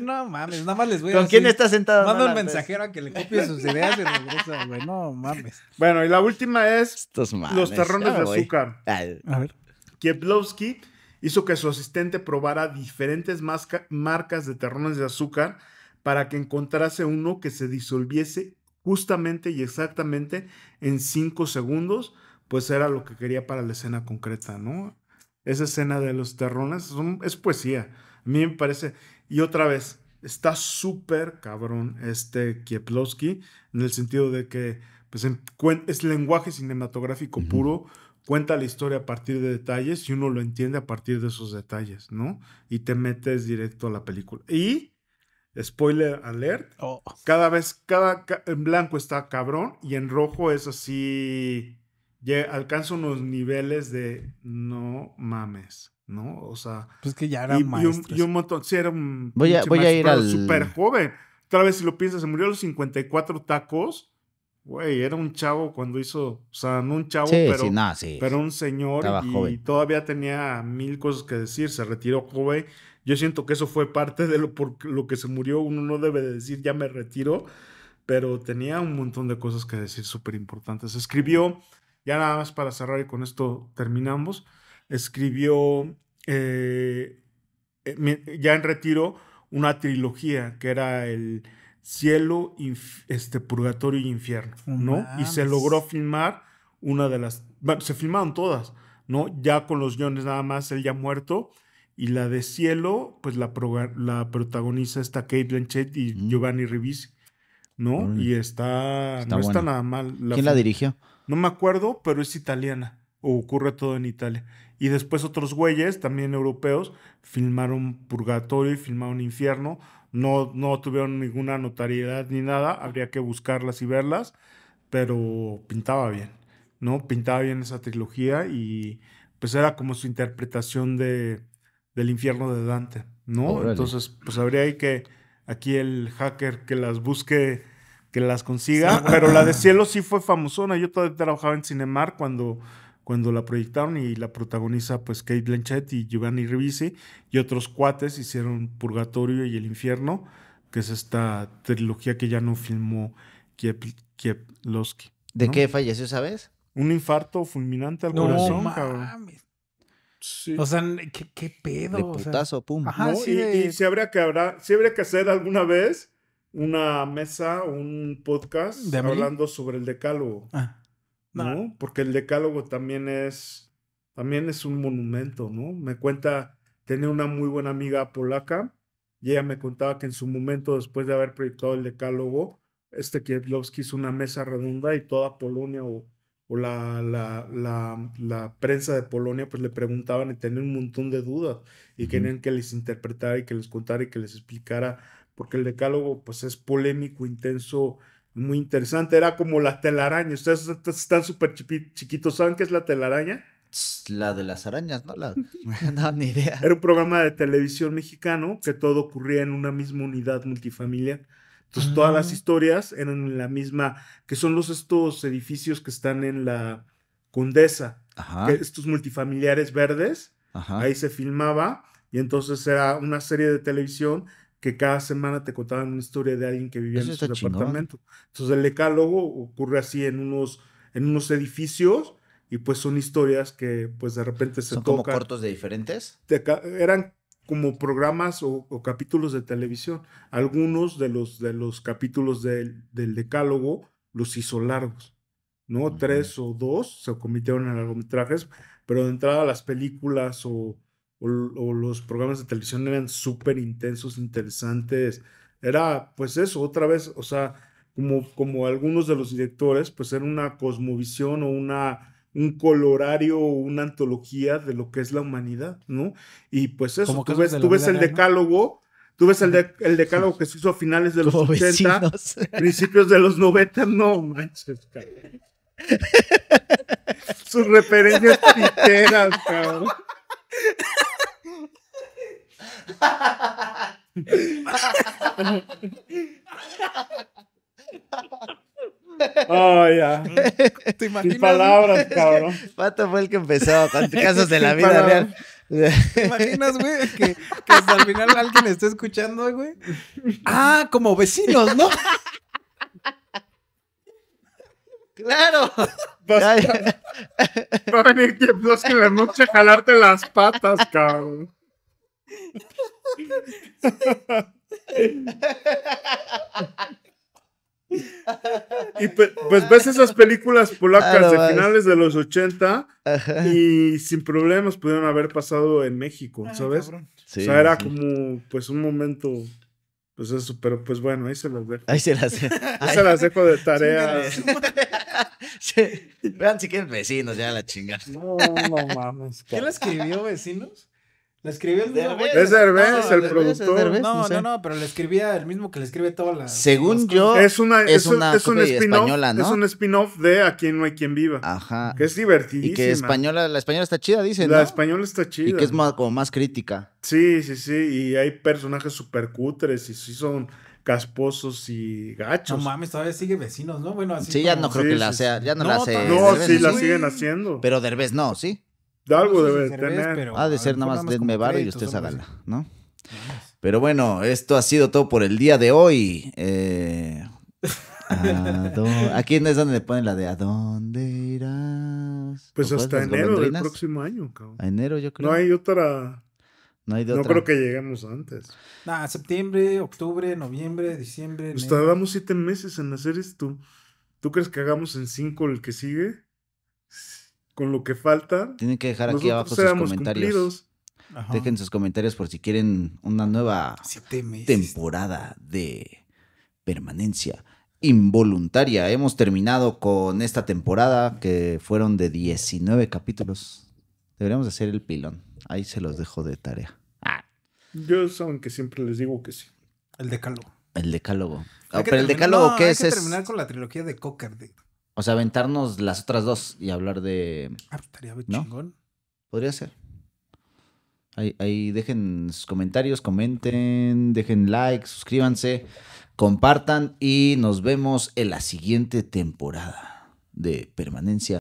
No mames, nada más les voy a decir. ¿Con quién está sentado? Mando un mensajero a que le copie sus ideas y regresa, güey. No mames. Bueno, y la última es los terrones de azúcar. A ver. Kieslowski hizo que su asistente probara diferentes marcas de terrones de azúcar para que encontrase uno que se disolviese justamente y exactamente en 5 segundos, pues era lo que quería para la escena concreta, ¿no? Esa escena de los terrones es poesía. A mí me parece, y otra vez, está súper cabrón este Kieslowski, en el sentido de que pues, es lenguaje cinematográfico puro. Cuenta la historia a partir de detalles y uno lo entiende a partir de esos detalles, ¿no? Y te metes directo a la película. Y, spoiler alert, cada vez en blanco está cabrón y en rojo es así, ya alcanza unos niveles de no mames, ¿no? O sea... Pues que ya era maestro. Y un montón, sí, era un... Voy a ir al... Súper joven. Otra vez, si lo piensas, se murió a los 54 tacos. Güey, era un chavo cuando hizo... O sea, no un chavo, sí, pero, sí, no, sí, pero un señor. Estaba y joven. Todavía tenía 1000 cosas que decir. Se retiró joven. Yo siento que eso fue parte de lo que se murió. Uno no debe decir, ya me retiro. Pero tenía un montón de cosas que decir súper importantes. Escribió, ya nada más para cerrar y con esto terminamos. Escribió, ya en retiro, una trilogía que era el... Cielo, Purgatorio y Infierno, ¿no? Y se logró filmar una de las... Bueno, se filmaron todas, ¿no? Ya con los guiones nada más, él ya muerto. Y la de Cielo, pues la protagoniza esta Kate Blanchett y Giovanni Ribisi, ¿no? Y está nada mal. ¿Quién la dirigió? No me acuerdo, pero es italiana. Ocurre todo en Italia. Y después otros güeyes, también europeos, filmaron Purgatorio y filmaron Infierno. No tuvieron ninguna notariedad ni nada. Habría que buscarlas y verlas. Pero pintaba bien, ¿no? Pintaba bien esa trilogía y pues era como su interpretación del infierno de Dante, ¿no? Órale. Entonces, pues habría que... Aquí el hacker que las busque, que las consiga. Pero la de Cielo sí fue famosona. Yo todavía trabajaba en Cinemark cuando la proyectaron y la protagoniza pues Kate Blanchett y Giovanni Ribisi y otros cuates hicieron Purgatorio y el Infierno, que es esta trilogía que ya no filmó Kieslowski, ¿no? ¿De qué falleció, sabes? Un infarto fulminante al corazón, cabrón. Sí. O sea, ¿qué pedo? De putazo, pum. Ajá, ¿no? Y si habría que hacer alguna vez una mesa o un podcast hablando sobre el decálogo. ¿No? Porque el decálogo también es un monumento, ¿no? Me cuenta, tenía una muy buena amiga polaca y ella me contaba que en su momento, después de haber proyectado el decálogo, Kieslowski hizo una mesa redonda y toda Polonia o la prensa de Polonia pues le preguntaban y tenían un montón de dudas y querían que les interpretara y que les contara y que les explicara, porque el decálogo pues es polémico, intenso, muy interesante. Era como la telaraña. Ustedes están súper chiquitos. ¿Saben qué es la telaraña? La de las arañas, ¿no? No, ni idea. Era un programa de televisión mexicano que todo ocurría en una misma unidad multifamiliar. Entonces todas las historias eran en la misma, que son estos edificios que están en la Condesa. Ajá. Estos multifamiliares verdes. Ajá. Ahí se filmaba y entonces era una serie de televisión que cada semana te contaban una historia de alguien que vivía en su departamento. Entonces el decálogo ocurre así en unos edificios y pues son historias que pues de repente se tocan. ¿Son como cortos de diferentes? Eran como programas o capítulos de televisión. Algunos de los capítulos del decálogo los hizo largos, ¿no? 3 o 2 se convirtieron en largometrajes, pero de entrada las películas o los programas de televisión eran súper intensos, interesantes, Era, pues eso, otra vez, o sea, como algunos de los directores, pues era una cosmovisión o un colorario o una antología de lo que es la humanidad, ¿no? Y pues eso, tú ves el decálogo, tú ves el decálogo que se hizo a finales de los 80, vecinos. Principios de los 90, no manches, cabrón. Sus referencias piteras, cabrón. Oh, ya. ¿Te imaginas? Sin palabras, cabrón. Pato fue el que empezó con casos de la vida real. ¿Te imaginas, güey? Que hasta al final alguien esté escuchando, güey. Ah, como vecinos, ¿no? ¡Claro! Va a venir quien dos en la noche a jalarte las patas, cabrón. Y pues ves esas películas polacas de finales de los 80. Ajá. Y sin problemas pudieron haber pasado en México, ¿sabes? Sí, o sea, era como pues un momento, pues eso, pero pues bueno, ahí se las dejo. Ahí se las dejo de tarea. Sí. Vean si quieren Vecinos, ya la chingada. No mames. ¿Quién la escribió, Vecinos? La escribió el mismo. Es Derbez, el productor. No, pero le escribía el mismo que le escribe todas las. Según yo, es una española, ¿no? Es un spin-off de Aquí no hay quien viva. Ajá. Que es divertidísima. Y que la española está chida, dicen. La española está chida. Y que es más, como más crítica. Sí. Y hay personajes súper cutres y sí son casposos y gachos. No mames, todavía sigue Vecinos, ¿no? Bueno, así. Sí, ya no creo que la sea. Ya no la hace. No, sí, la siguen haciendo. Pero Derbez no, ¿sí? De algo debe tener. Ha de ser nada más denme varo y ustedes háganla, ¿no? Pero bueno, esto ha sido todo por el día de hoy. Aquí es donde le ponen la de ¿a dónde irás? Pues hasta enero del próximo año, cabrón. A enero, yo creo. No creo que lleguemos antes. Septiembre, octubre, noviembre, diciembre. Pues tardamos 7 meses en hacer esto. ¿Tú crees que hagamos en 5 el que sigue? Con lo que falta. Tienen que dejar aquí abajo sus comentarios. Dejen sus comentarios por si quieren una nueva temporada de Permanencia Involuntaria. Hemos terminado con esta temporada que fueron de 19 capítulos. Deberíamos hacer el pilón. Ahí se los dejo de tarea. Yo saben que siempre les digo que sí. El decálogo. El decálogo. Pero el decálogo, ¿qué es? Hay que terminar con la trilogía de Cocker. O sea, aventarnos las otras 2 y hablar de... estaría bien chingón. Podría ser. Ahí dejen sus comentarios, comenten, dejen like, suscríbanse, compartan y nos vemos en la siguiente temporada de Permanencia.